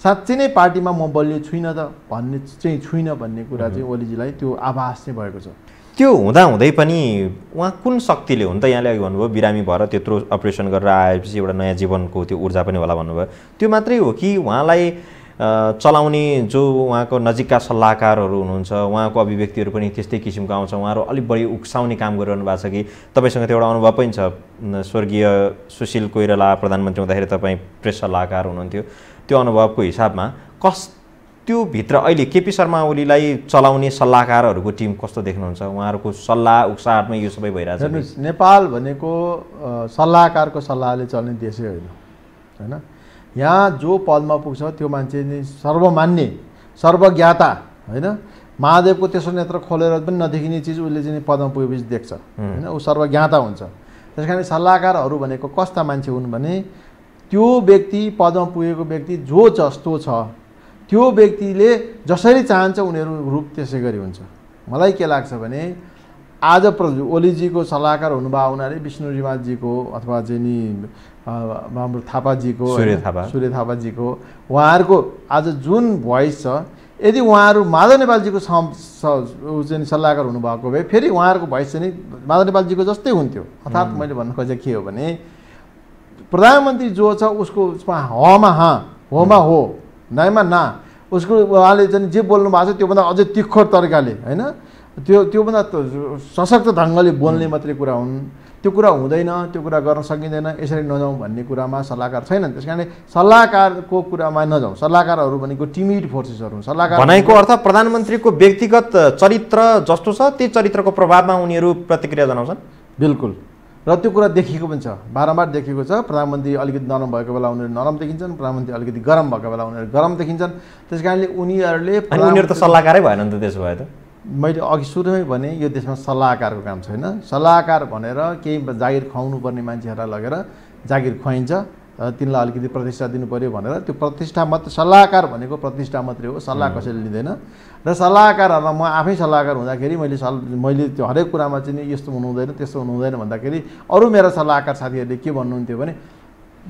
साँच्चै नै पार्टीमा म बलियो छुइनँ त भन्ने चाहिँ छुइनँ भन्ने कुरा चाहिँ ओलीजीलाई त्यो आभास चाहिँ भएको छ। त्यो हुँदाहुँदै पनि उहाँ कुन शक्तिले हुन् त, यहाँले अघि भन्नुभयो बिरामी भएर त्यत्रो अपरेसन गरेर आएपछि एउटा नयाँ जीवनको त्यो ऊर्जा पनि होला भन्नुभयो, त्यो मात्रै हो कि उहाँलाई चलाउने जो उहाँको नजिकका सल्लाहकारहरू हुनुहुन्छ उहाँको अभिव्यक्तिहरू पनि त्यस्तै किसिमको आउँछ, उहाँहरू अलिक बढी उक्साउने काम गरिरहनु भएको छ कि? तपाईँसँग त्यो एउटा अनुभव पनि छ, स्वर्गीय सुशील कोइराला प्रधानमन्त्री हुँदाखेरि तपाईँ प्रेस सल्लाहकार हुनुहुन्थ्यो, त्यो अनुभवको हिसाबमा कस त्यो भित्र अहिले केपी शर्मा ओलीलाई चलाउने सल्लाहकारहरूको टिम कस्तो देख्नुहुन्छ? उहाँहरूको सल्लाह उक्साटमै यो सबै भइरहेछ। नेपाल भनेको सल्लाहकारको सल्लाहले चल्ने देशै होइन होइन, यहाँ जो पदमा पुग्छ त्यो मान्छे नै सर्वमान्य सर्वज्ञाता होइन, महादेव को तेसो नेत्र खोलेर पनि नदेखिने चीज उसले चाहिँ पदमा पुगेपछि देख्छ हैन, ऊ सर्वज्ञाता हुन्छ। त्यसकारण सल्लाहकारहरू भनेको कस्ता मान्छे हुन् भने त्यो व्यक्ति पदमा पुगेको व्यक्ति जो जस्तो छ त्यो व्यक्तिले जसरी चाहन्छ उनीहरू रूप त्यसै गरी हुन्छ। मलाई के लाग्छ भने आज प्रदीप ओलीजीको सल्लाहकार हुनुभएको हुनाले विष्णु रिमालजीको अथवा जेनी हाम्रो थापाजीको सूर्य थापाजीको उहाँहरूको आज जुन भोइस छ यदि उहाँहरू माधव नेपालजीको चाहिँ सल्लाहकार हुनुभएको भए फेरि उहाँहरूको भोइस चाहिँ माधव नेपालजीको जस्तै हुन्थ्यो। अर्थात् मैले भन्नु खोजेको के हो भने प्रधानमन्त्री जो छ उसको हमा हा होमा हो नाइमा ना उसको उहाँले चाहिँ जे बोल्नु भएको छ त्योभन्दा अझै तिखो तरिकाले होइन त्यो त्योभन्दा सशक्त ढङ्गले बोल्ने मात्रै कुरा हुन्। त्यो कुरा हुँदैन, त्यो कुरा गर्न सकिँदैन, यसरी नजाउँ भन्ने कुरामा सल्लाहकार छैनन्। त्यसकारणले सल्लाहकारको कुरामा नजाउँ। सल्लाहकारहरू भनेको टिमिड फोर्सेसहरू हुन्। सल्लाहकार भनेको अर्थ प्रधानमन्त्रीको व्यक्तिगत चरित्र जस्तो छ त्यो चरित्रको प्रभावमा उनीहरू प्रतिक्रिया जनाउँछन्। बिल्कुल, र त्यो कुरा देखिएको पनि छ, बारम्बार देखिएको छ। प्रधानमन्त्री अलिकति नरम भएको बेला उनीहरू नरम देखिन्छन्, प्रधानमन्त्री अलिकति गरम भएको बेला उनीहरू गरम देखिन्छन्। त्यसकारणले उनीहरूले उनीहरू त सल्लाहकारै भएन त त्यसो भए त। मैले अघि सुरुमै भने यो देशमा सल्लाहकारको काम छैन। सल्लाहकार भनेर केही जागिर खुवाउनुपर्ने मान्छेहरूलाई लगेर जागिर खुवाइन्छ, तिनलाई अलिकति प्रतिष्ठा दिनु पर्यो भनेर। त्यो प्रतिष्ठा मात्र सल्लाहकार भनेको प्रतिष्ठा मात्रै हो, सल्लाह कसैले लिँदैन। र सल्लाहकारहरूलाई म आफै सल्लाहकार हुँदाखेरि मैले मैले त्यो हरेक कुरामा चाहिँ यस्तो हुनुहुँदैन त्यस्तो हुनुहुँदैन भन्दाखेरि अरू मेरा सल्लाहकार साथीहरूले के भन्नुहुन्थ्यो भने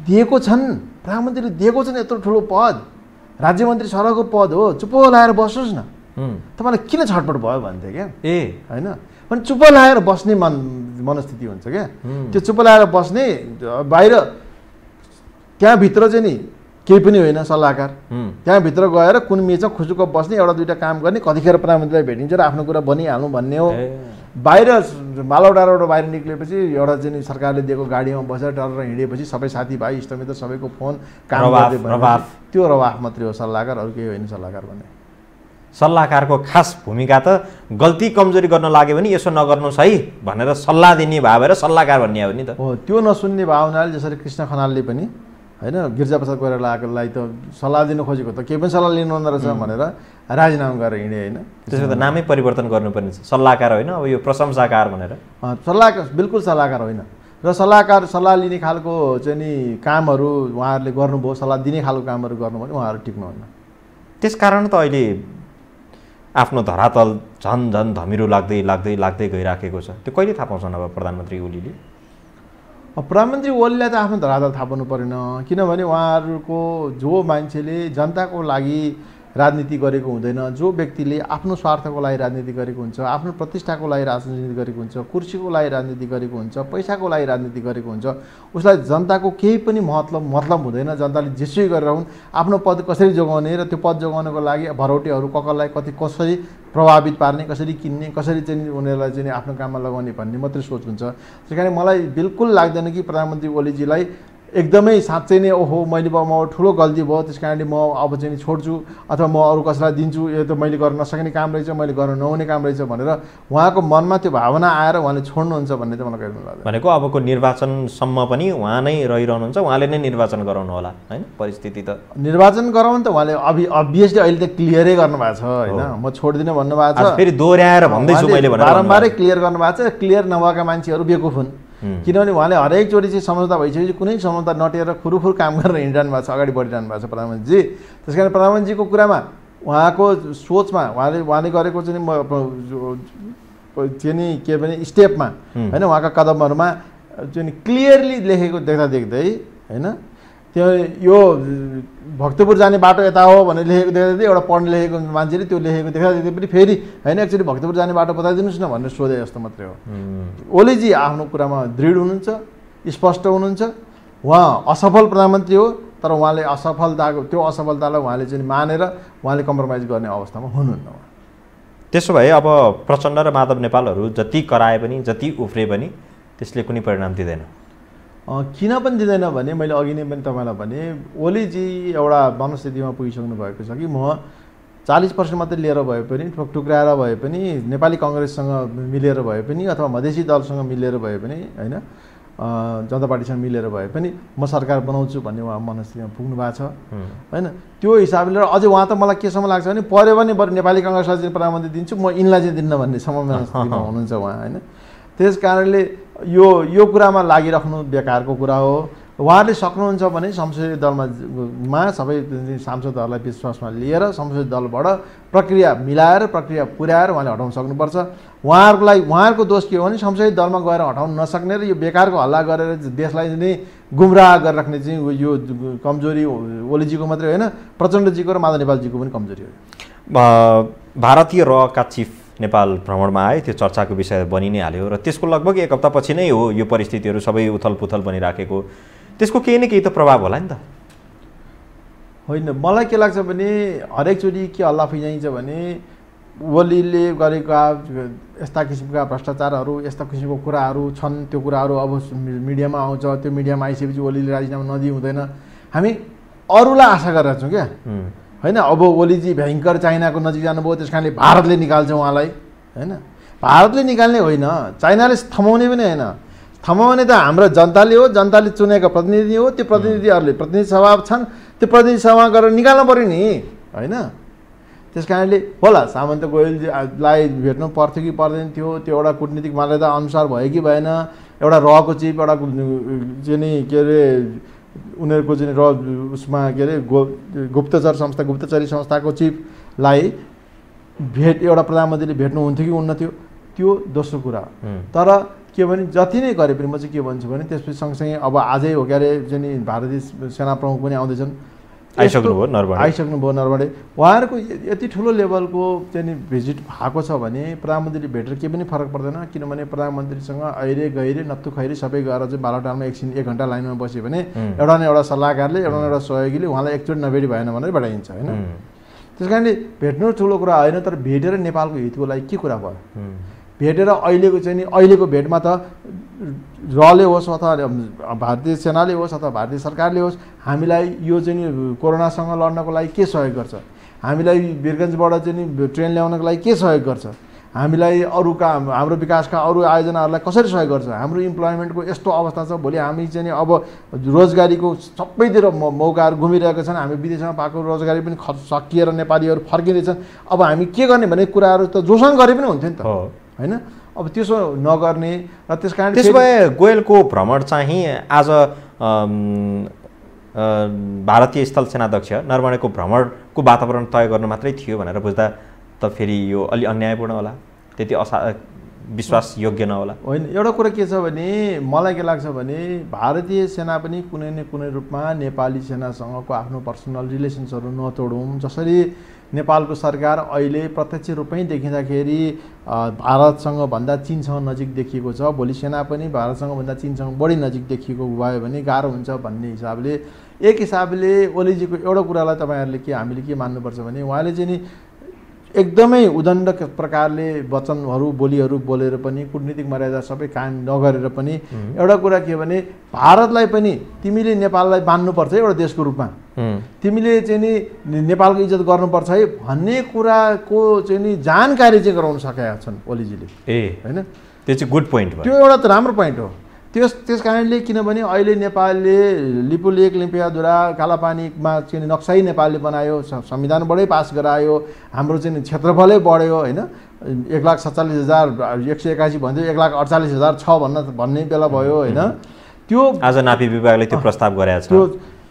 दिएको छन्, प्रधानमन्त्रीले दिएको छन् यत्रो ठुलो पद, राज्य मन्त्री सरको पद हो, चुप लाएर बस्नुहोस् न, तपाईँलाई किन छटपट भयो भन्थे क्या ए होइन भने चुप लाएर बस्ने मन मनस्थिति हुन्छ क्या। त्यो चुप लाएर बस्ने बाहिर त्यहाँभित्र चाहिँ नि केही पनि होइन सल्लाहकार, त्यहाँभित्र गएर कुन मेचमा खुजुक बस्ने एउटा दुईवटा काम गर्ने, कतिखेर प्रधानमन्त्रीलाई भेटिन्छ र आफ्नो कुरा भनिहाल्नु भन्ने हो। बाहिर मालौडाबाट बाहिर निक्लेपछि एउटा चाहिँ सरकारले दिएको गाडीमा बसेर डरेर हिँडेपछि सबै साथीभाइ इष्टमित्र सबैको फोन काम गर्दै भन्ने त्यो रवाफ मात्रै हो सल्लाहकार, अरू केही होइन सल्लाहकार भन्ने। सल्लाहकारको खास भूमिका त गल्ती कमजोरी गर्न लाग्यो भने यसो नगर्नुहोस् है भनेर सल्लाह दिने भाव भएर सल्लाहकार भन्ने हो नि त। हो, त्यो नसुन्ने भावनाले जसरी कृष्ण खनालले पनि हैन गिरिजाप्रसाद कोइरालालाई त सल्लाह दिन खोजेको त केही पनि सल्लाह लिनु हुँदैन रहेछ भनेर राजीनामा गरेर हिँडे हैन। त्यसो त नामै परिवर्तन गर्नुपर्ने छ, सल्लाहकार होइन अब यो प्रशंसाकार भनेर। सल्लाहकार बिल्कुल सल्लाहकार होइन। र सल्लाहकार सल्लाह लिने खालको चाहिँ नि कामहरू उहाँहरूले गर्नुभयो, सल्लाह दिने खालको कामहरू गर्नु भने उहाँहरू टिक्नुहुन्न। त्यसकारण त अहिले आफ्नो धरातल झन झन धमिरो लाग्दै लाग्दै लाग्दै गइराखेको छ। त्यो कहिले थाहा पाउँछन् अब प्रधानमन्त्री ओलीले? प्रधानमन्त्री ओलीलाई त आफ्नो धरातल थाहा पाउनु परेन, किनभने उहाँहरूको जो मान्छेले जनताको लागि राजनीति गरेको हुँदैन, जो व्यक्तिले आफ्नो स्वार्थको लागि राजनीति गरेको हुन्छ, आफ्नो प्रतिष्ठाको लागि राजनीति गरेको हुन्छ, कुर्सीको लागि राजनीति गरेको हुन्छ, पैसाको लागि राजनीति गरेको हुन्छ, उसलाई जनताको केही पनि महत्त्व मतलब हुँदैन। जनताले जेसुकै गरेर हुन् आफ्नो पद कसरी जोगाउने र त्यो पद जोगाउनको लागि भरौटेहरू ककललाई कति कसरी प्रभावित पार्ने, कसरी किन्ने, कसरी चाहिँ उनीहरूलाई चाहिँ आफ्नो काममा लगाउने भन्ने मात्रै सोच हुन्छ। त्यस कारण मलाई बिल्कुल लाग्दैन कि प्रधानमन्त्री ओलीजीलाई एकदमै साँच्चै नै ओहो मैले म ठुलो गल्ती भयो त्यस कारणले म अब चाहिँ छोड्छु अथवा म अरू कसैलाई दिन्छु, यो त मैले गर्न नसक्ने काम रहेछ, मैले गर्न नहुने काम रहेछ भनेर उहाँको मनमा त्यो भावना आएर उहाँले छोड्नुहुन्छ भन्ने त मलाई कहिल्यै लाग्दैन। भनेको अबको निर्वाचनसम्म पनि उहाँ नै रहिरहनुहुन्छ, उहाँले नै निर्वाचन गराउनु होला हैन? परिस्थिति त निर्वाचन गराउनु त उहाँले अब अभियसली अहिले त क्लियरै गर्नुभएको छ हैन, म छोड्दिनँ भन्नुभएको छ, फेरि दोहोऱ्याएर भन्दैछु मैले भनेर बारम्बारै क्लियर गर्नुभएको छ। क्लियर नभएका मान्छेहरू बेवकुफ हुन्, किनभने उहाँले हरेक चोटि चाहिँ सम्झौता भइसकेपछि कुनै सम्झौता नटेर खुरुखुरु काम गरेर हिँडिरहनु भएको छ, अगाडि बढिरहनु भएको छ प्रधानमन्त्रीजी। त्यस कारण प्रधानमन्त्रीजीको कुरामा उहाँको सोचमा उहाँले उहाँले गरेको चाहिँ म चाहिँ नि के भने स्टेपमा होइन उहाँका कदमहरूमा चाहिँ क्लियरली लेखेको देख्दा देख्दै होइन त्यो यो भक्तपुर जाने बाटो यता हो भनेर लेखेको देख्दा देख्दै एउटा पढ्ने लेखेको मान्छेले त्यो लेखेको देख्दा देख्दै पनि फेरि होइन एक्चुअली भक्तपुर जाने बाटो बताइदिनुहोस् न भनेर सोधे जस्तो मात्रै हो। ओलीजी आफ्नो कुरामा दृढ हुनुहुन्छ, स्पष्ट हुनुहुन्छ। उहाँ असफल प्रधानमन्त्री हो, तर उहाँले असफलताको त्यो असफलतालाई उहाँले चाहिँ मानेर उहाँले कम्प्रोमाइज गर्ने अवस्थामा हुनुहुन्न। त्यसो भए अब प्रचण्ड र माधव नेपालहरू जति कराए पनि जति उफ्रे पनि त्यसले कुनै परिणाम दिँदैन। किन पनि दिँदैन भने मैले अघि नै पनि तपाईँलाई भने ओलीजी एउटा मनस्थितिमा पुगिसक्नु भएको छ कि म चालिस पर्सेन्ट मात्रै लिएर भए पनि ठोक टुक्राएर भए पनि नेपाली काङ्ग्रेससँग मिलेर भए पनि अथवा मधेसी दलसँग मिलेर भए पनि होइन जनता पार्टीसँग मिलेर भए पनि म सरकार बनाउँछु भन्ने उहाँ मनस्थितिमा पुग्नु भएको छ हैन। त्यो हिसाबले अझै उहाँ त मलाई केसम्म लाग्छ भने पर्यो भने बरु नेपाली कांग्रेसलाई चाहिँ परामर्श दिन्छु म इनलाई चाहिँ दिन्न भन्ने समयमा हुनुहुन्छ उहाँ हैन। त्यसकारणले यो यो कुरामा लागिराख्नु बेकारको कुरा हो। उहाँले सक्नुहुन्छ भने संसदीय दलमा मा सबै सांसदहरूलाई विश्वासमा लिएर संसदीय दलबाट प्रक्रिया मिलाएर प्रक्रिया पुर्याएर उहाँले हटाउन सक्नुपर्छ। उहाँहरुलाई उहाँहरुको दोष के हो भने संसदीय दलमा गएर हटाउन नसक्ने र यो बेकारको हल्ला गरेर देशलाई नै गुमराह गरेर राख्ने चाहिँ यो कमजोरी ओलीजीको मात्रै होइन, प्रचण्डजीको र माधव नेपालजीको पनि कमजोरी हो। भारतीय रका चिफ नेपाल भ्रमणमा आए, त्यो चर्चाको विषय बनि नै हाल्यो र त्यसको लगभग एक हप्ता पछि नै हो यो परिस्थितिहरू सबै उथलपुथल बनिराखेको, त्यसको केही न केही त प्रभाव होला नि त होइन। मलाई के लाग्छ भने हरेकचोटि के हल्ला फैजाइन्छ भने ओलीले गरेका यस्ता किसिमका भ्रष्टाचारहरू यस्ता किसिमको कुराहरू छन्, त्यो कुराहरू अब मिडियामा आउँछ, त्यो मिडियामा आइसकेपछि ओलीले राजीनामा नदिई हुँदैन। हामी अरूलाई आशा गरेर छौँ क्या हैन। अब ओलीजी भयंकर चाइना को नजिक जानुभयो त्यसकारणले भारतले निकाल्छ उहाँलाई हैन। भारतले निकाल्ने होइन, चाइनाले थमाउने पनि होइन। थमाउने त हाम्रो जनताले हो, जनताले चुनेका प्रतिनिधि हो। त्यो प्रतिनिधिहरूले प्रतिनिधि सभा छन्, त्यो प्रतिनिधि सभा गरेर निकाल्नु पर्यो नि हैन। त्यसकारणले होला सामन्त गोयललाई भेट्नु पर्थ्यो कि पर्दैन थियो, त्यो एउटा कूटनीतिक मान्यता अनुसार भयो कि भएन। एउटा रहको चिफ एउटा चाहिँ के रे उनीहरूको चाहिँ र उसमा के अरे गो गुप्तचर संस्था गुप्तचरी संस्थाको चिफलाई भेट एउटा प्रधानमन्त्रीले भेट्नुहुन्थ्यो कि हुन्न थियो, त्यो दोस्रो कुरा। तर के भने जति नै गरे पनि म चाहिँ के भन्छु भने त्यसपछि सँगसँगै अब आजै हो क्यारे चाहिँ भारतीय सेना प्रमुख पनि आउँदैछन्, आइसक्नुभयो नरवाडे आइसक्नुभयो नरवाडे। उहाँहरूको यति ठुलो लेभलको चाहिँ भिजिट भएको छ भने प्रधानमन्त्रीले भेटेर केही पनि फरक पर्दैन, किनभने प्रधानमन्त्रीसँग अहिले गएर नत्थु खैरी सबै गएर चाहिँ बालटारमा एकछिन एक घन्टा लाइनमा बस्यो भने एउटा न एउटा सल्लाहकारले एउटा न एउटा सहयोगीले उहाँलाई एकचोटि नभेटी भएन भनेर भेटाइन्छ होइन। त्यस कारणले भेट्नु ठुलो कुरा होइन, तर भेटेर नेपालको हितको लागि के कुरा भयो। भेटेर अहिलेको चाहिँ अहिलेको भेटमा त रले होस् अथवा भारतीय सेनाले होस् अथवा भारतीय सरकारले होस् हामीलाई यो चाहिँ कोरोनासँग लड्नको लागि के सहयोग गर्छ, हामीलाई वीरगञ्जबाट चाहिँ ट्रेन ल्याउनको लागि के सहयोग गर्छ, हामीलाई अरूका हाम्रो विकासका अरू आयोजनाहरूलाई कसरी सहयोग गर्छ, हाम्रो इम्प्लोइमेन्टको यस्तो अवस्था छ भोलि हामी चाहिँ अब रोजगारीको सबैतिर मौकाहरू घुमिरहेका छन्, हामी विदेशमा पाएको रोजगारी पनि सकिएर नेपालीहरू फर्किँदैछन्, अब हामी के गर्ने भन्ने कुराहरू त जोसँग गरे पनि हुन्थ्यो नि त हैन। अब त्यसो नगर्ने र त्यसकारण त्यसमै गोयलको भ्रमण चाहिँ आज भारतीय स्थल सेनाध्यक्ष नरवाडेको भ्रमणको वातावरण तय गर्नु मात्रै थियो भनेर बुझ्दा त फेरि यो अलि अन्यायपूर्ण होला, त्यति असा विश्वास योग्य नहोला होइन। एउटा कुरा के छ भने मलाई के लाग्छ भने भारतीय सेना पनि कुनै न कुनै रूपमा नेपाली सेनासँगको आफ्नो पर्सनल रिलेसन्सहरू नतोडौँ। जसरी नेपालको सरकार अहिले प्रत्यक्ष रूपमै देखिँदाखेरि भारतसँग भन्दा चीनसँग नजिक देखिएको छ, भोलि सेना पनि भारतसँग भन्दा चीनसँग बढी नजिक देखिएको भयो भने गाह्रो हुन्छ भन्ने हिसाबले एक हिसाबले ओलीजीको एउटा कुरालाई तपाईहरुले के हामीले के मान्नुपर्छ भने उहाँले चाहिँ नि एकदमै उदण्ड प्रकारले वचनहरू बोलीहरू बोलेर पनि कूटनीतिक मर्यादा सबै कायम नगरेर पनि एउटा कुरा के भने भारतलाई पनि तिमीले नेपाललाई बान्नुपर्छ एउटा देशको रूपमा, तिमीले चाहिँ नि नेपालको इज्जत गर्नुपर्छ है भन्ने कुराको चाहिँ नि जानकारी चाहिँ गराउन सकेका छन् ओलीजीले ए हैन। त्यो चाहिँ गुड पोइन्ट हो, त्यो एउटा त राम्रो पोइन्ट हो। त्यस त्यस कारणले किनभने अहिले नेपालले लिपुलेक लिम्पियाधुरा कालापानीमा चाहिँ नक्सै नेपालले बनायो, संविधानबाटै पास गरायो, हाम्रो चाहिँ क्षेत्रफलै बढ्यो होइन। एक लाख सत्तालिस हजार एक सय एकासी भन्थ्यो, एक लाख अडचालिस हजार छ भन्न भन्ने बेला भयो होइन। त्यो आज नापी विभागले त्यो प्रस्ताव गराएको छ। त्यो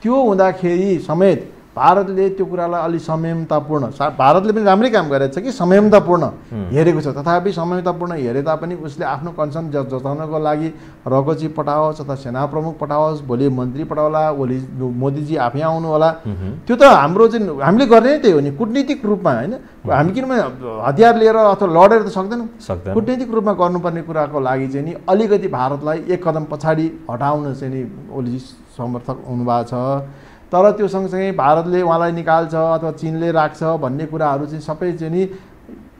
त्यो हुँदाखेरि समेत भारतले त्यो कुरालाई अलि संयमतापूर्ण, भारतले पनि राम्रै काम गरेको छ कि संयमतापूर्ण हेरेको छ, तथापि संयमतापूर्ण हेरे तापनि उसले आफ्नो कन्सर्न जताउनको लागि रको चिफ पठाओस् अथवा सेना प्रमुख पठाओस्, भोलि मन्त्री पठाउला, भोलि मोदीजी आफै आउनु होला। त्यो त हाम्रो चाहिँ हामीले गर्ने नै त्यही हो नि कूटनीतिक रूपमा होइन। हामी किनभने हतियार लिएर अथवा लडेर त सक्दैनौँ, कूटनीतिक रूपमा गर्नुपर्ने कुराको लागि चाहिँ नि अलिकति भारतलाई एक कदम पछाडि हटाउन चाहिँ नि ओलीजी समर्थक हुनुभएको छ। तर त्यो सँगसँगै भारतले उहाँलाई निकाल्छ अथवा चीनले राख्छ भन्ने कुराहरू चाहिँ सबै चाहिँ नि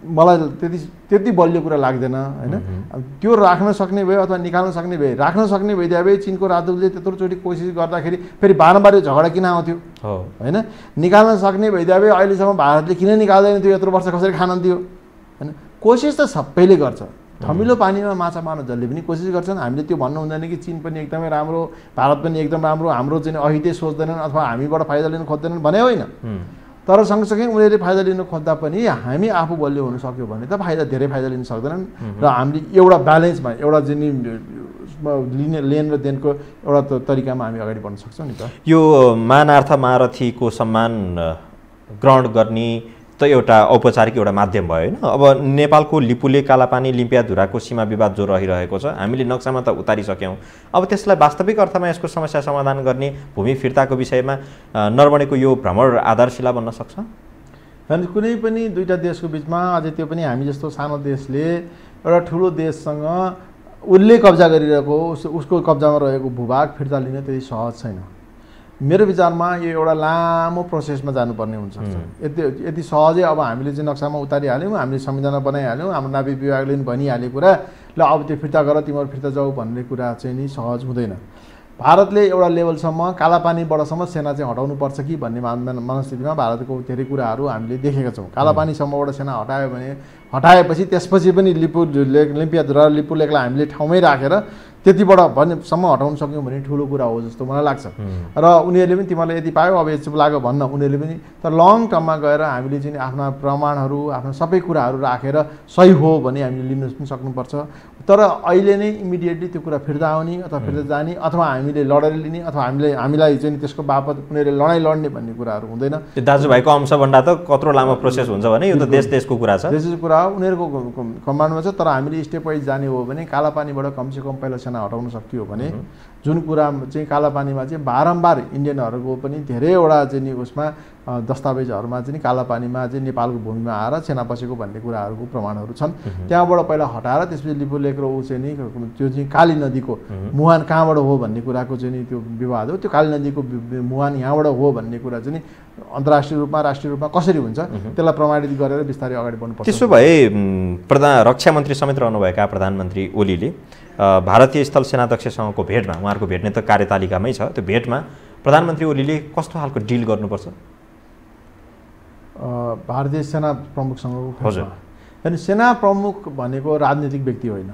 मलाई त्यति त्यति बलियो कुरा लाग्दैन हैन। त्यो राख्न सक्ने भए अथवा निकाल्न सक्ने भए, राख्न सक्ने भइदिए भए चीनको राजदूतले त्यत्रोचोटि कोसिस गर्दाखेरि फेरि बारम्बार यो झगडा किन आउँथ्यो होइन। निकाल्न सक्ने भइदिए भए अहिलेसम्म भारतले किन निकाल्दैन थियो, यत्रो वर्ष कसरी खान दियो होइन। कोसिस त सबैले गर्छ, थमिलो पानीमा माछा मार्न जसले पनि कोसिस गर्छन्। हामीले त्यो भन्नु हुँदैन कि चीन पनि एकदमै राम्रो, भारत पनि एकदम राम्रो, हाम्रो चाहिँ अहिले सोच्दैनन् अथवा हामीबाट फाइदा लिन खोज्दैनन् भने होइन। तर सँगसँगै उनीहरूले फाइदा लिन खोज्दा पनि हामी आफू बलियो हुन सक्यो भने त फाइदा धेरै फाइदा लिन सक्दैनन्। र हामीले एउटा ब्यालेन्समा एउटा जिनी लिने लेन र देनको एउटा तरिकामा हामी अगाडि बढ्न सक्छौँ नि त। यो मानार्थ महारथीको सम्मान ग्रहण गर्ने त एउटा औपचारिक एउटा माध्यम भयो हैन। अब नेपालको लिपुले कालापानी लिम्पियाधुराको सीमा विवाद जो रहिरहेको छ हामीले नक्सामा त उतारिसक्यौं। अब त्यसलाई वास्तविक अर्थमा यसको समस्या समाधान गर्ने भूमि फिर्ताको विषयमा नरवणेको यो भ्रमण आधारशिला बन्न सक्छ। अनि कुनै पनि दुईटा देशको बीचमा अझै त्यो पनि हामी जस्तो सानो देशले एउटा ठूलो देशसँग उल्ले कब्जा गरिरहेको उसको कब्जामा रहेको भूभाग फिर्ता लिन त्यति सहज छैन। मेरो विचारमा यो एउटा लामो प्रोसेसमा जानुपर्ने हुन्छ। यति यति सहजै अब हामीले चाहिँ नक्सामा उतारिहाल्यौँ, हामीले संविधानमा बनाइहाल्यौँ, हाम्रो नागरिक विभागले पनि भनिहाल्यो कुरा, ल अब त्यो फिर्ता गर तिमीहरू फिर्ता जाऊ भन्ने कुरा चाहिँ नि सहज हुँदैन। भारतले एउटा लेभलसम्म कालापानीबाटसम्म सेना चाहिँ हटाउनुपर्छ कि भन्ने मनस्थितिमा भारतको धेरै कुराहरू हामीले देखेका छौँ। कालापानीसम्मबाट सेना हटायो भने हटाएपछि त्यसपछि पनि लिपुलेक लिम्पियाधुरा लिपुलेकलाई हामीले ठाउँमै राखेर त्यतिबाट भन्नेसम्म हटाउन सक्यौँ भने ठुलो कुरा हो जस्तो मलाई लाग्छ। र उनीहरूले पनि तिमीलाई यति पायो अब यति लाग्यो भन्न उनीहरूले पनि, तर लङ टर्ममा गएर हामीले चाहिँ आफ्ना प्रमाणहरू आफ्नो सबै कुराहरू राखेर सही हो भने हामीले लिन पनि सक्नुपर्छ। तर अहिले नै इमिडिएटली त्यो कुरा फिर्ता आउने अथवा फिर्ता जाने अथवा हामीले लडेर लिने अथवा हामीले हामीलाई चाहिँ त्यसको बापत उनीहरूले लडाइँ लड्ने भन्ने कुराहरू हुँदैन। त्यो दाजुभाइको अंशभन्दा त कत्रो लामो प्रोसेस हुन्छ भने यो त देश देशको कुरा छ, देशको कुरा हो, उनीहरूको कमान्डमा छ। तर हामीले स्टेप वाइज जाने हो भने कालापानीबाट कमसेकम पहिला सेना हटाउन सकियो भने, जुन कुरा चाहिँ कालापानीमा चाहिँ बारम्बार इन्डियनहरूको पनि धेरैवटा चाहिँ उसमा दस्तावेजहरूमा चाहिँ कालापानीमा चाहिँ नेपालको भूमिमा आएर सेना बसेको भन्ने कुराहरूको प्रमाणहरू छन्। त्यहाँबाट पहिला हटाएर त्यसपछि लिपुलेक र ऊ चाहिँ नि त्यो चाहिँ काली नदीको मुहान कहाँबाट हो भन्ने कुराको चाहिँ नि त्यो विवाद हो। त्यो काली नदीको मुहान यहाँबाट हो भन्ने कुरा चाहिँ अन्तर्राष्ट्रिय रूपमा राष्ट्रिय रूपमा कसरी हुन्छ त्यसलाई प्रमाणित गरेर बिस्तारै अगाडि बढ्नुपर्छ। त्यसो भए प्रधान रक्षा मन्त्री समेत रहनुभएका प्रधानमन्त्री ओलीले भारतीय स्थल सेनाध्यक्षसँगको भेटमा, उहाँहरूको भेट नै त कार्यतालिकामै छ, त्यो भेटमा प्रधानमन्त्री ओलीले कस्तो खालको डिल गर्नुपर्छ भारतीय सेना प्रमुखसँग? हजुर, अनि सेना प्रमुख भनेको राजनीतिक व्यक्ति होइन।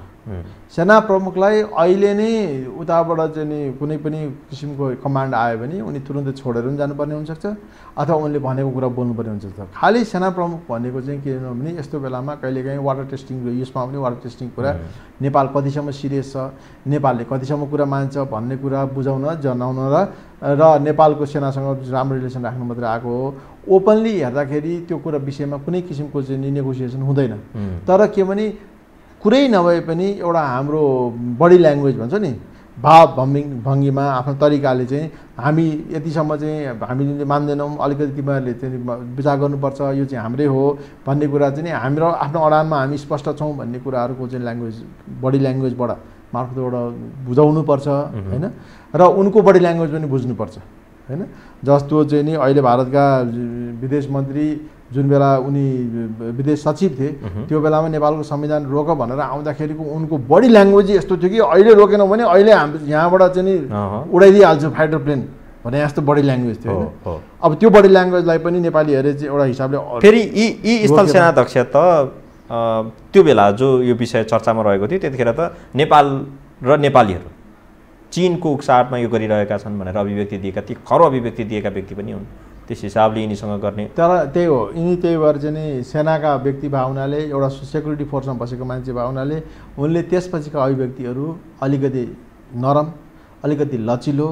सेना प्रमुखलाई अहिले नै उताबाट चाहिँ नि कुनै पनि किसिमको कमान्ड आयो भने उनी तुरुन्तै छोडेर पनि जानुपर्ने हुनसक्छ अथवा उनले भनेको कुरा बोल्नुपर्ने हुनसक्छ। खालि सेना प्रमुख भनेको चाहिँ के हो भने यस्तो बेलामा कहिलेकाहीँ वाटर टेस्टिङ, यसमा पनि वाटर टेस्टिङ कुरा नेपाल कतिसम्म सिरियस छ, नेपालले कतिसम्म कुरा मान्छ भन्ने कुरा बुझाउन जनाउन र र नेपालको सेनासँग राम्रो रिलेसन राख्नु मात्रै आएको हो। ओपनली हेर्दाखेरि त्यो कुरा विषयमा कुनै किसिमको चाहिँ नेगोसिएसन हुँदैन। तर के भने कुरै नभए पनि एउटा हाम्रो बडी ल्याङ्ग्वेज भन्छ नि, भाव भङ्गी भङ्गीमा आफ्नो तरिकाले चाहिँ हामी यतिसम्म चाहिँ हामीले मान्दैनौँ, अलिकति तिमीहरूले चाहिँ विचार गर्नुपर्छ, यो चाहिँ हाम्रै हो भन्ने कुरा चाहिँ हाम्रो आफ्नो अडानमा हामी स्पष्ट छौँ भन्ने कुराहरूको चाहिँ ल्याङ्ग्वेज बडी ल्याङ्ग्वेजबाट मार्फतबाट बुझाउनुपर्छ होइन। र उनको बडी ल्याङ्ग्वेज पनि बुझ्नुपर्छ हैन। जस्तो चाहिँ नि अहिले भारतका विदेश मन्त्री जुन बेला उनी विदेश सचिव थिए त्यो बेलामा नेपालको संविधान रोक भनेर आउँदाखेरिको उनको बडी ल्याङ्ग्वेज यस्तो थियो कि अहिले रोकेनौँ भने अहिले हाम्रो यहाँबाट चाहिँ नि उडाइदिइहाल्छु फाइटर प्लेन भने यस्तो बडी ल्याङ्ग्वेज थियो होइन। अब त्यो बडी ल्याङ्ग्वेजलाई पनि नेपालीहरूले चाहिँ एउटा हिसाबले फेरि यी यी स्थल सेनाध्यक्ष त त्यो बेला जो यो विषय चर्चामा रहेको थियो त्यतिखेर त नेपाल र नेपालीहरू चीनको उक्साटमा यो गरिरहेका छन् भनेर अभिव्यक्ति दिएका, ती खरो अभिव्यक्ति दिएका व्यक्ति पनि हुन्। त्यस हिसाबले यिनीसँग गर्ने तर त्यही हो, यिनी त्यही भएर चाहिँ नि सेनाका व्यक्ति भावनाले एउटा सेक्युरिटी फोर्समा बसेको मान्छे भावनाले उनले त्यसपछिका अभिव्यक्तिहरू अलिकति नरम अलिकति लचिलो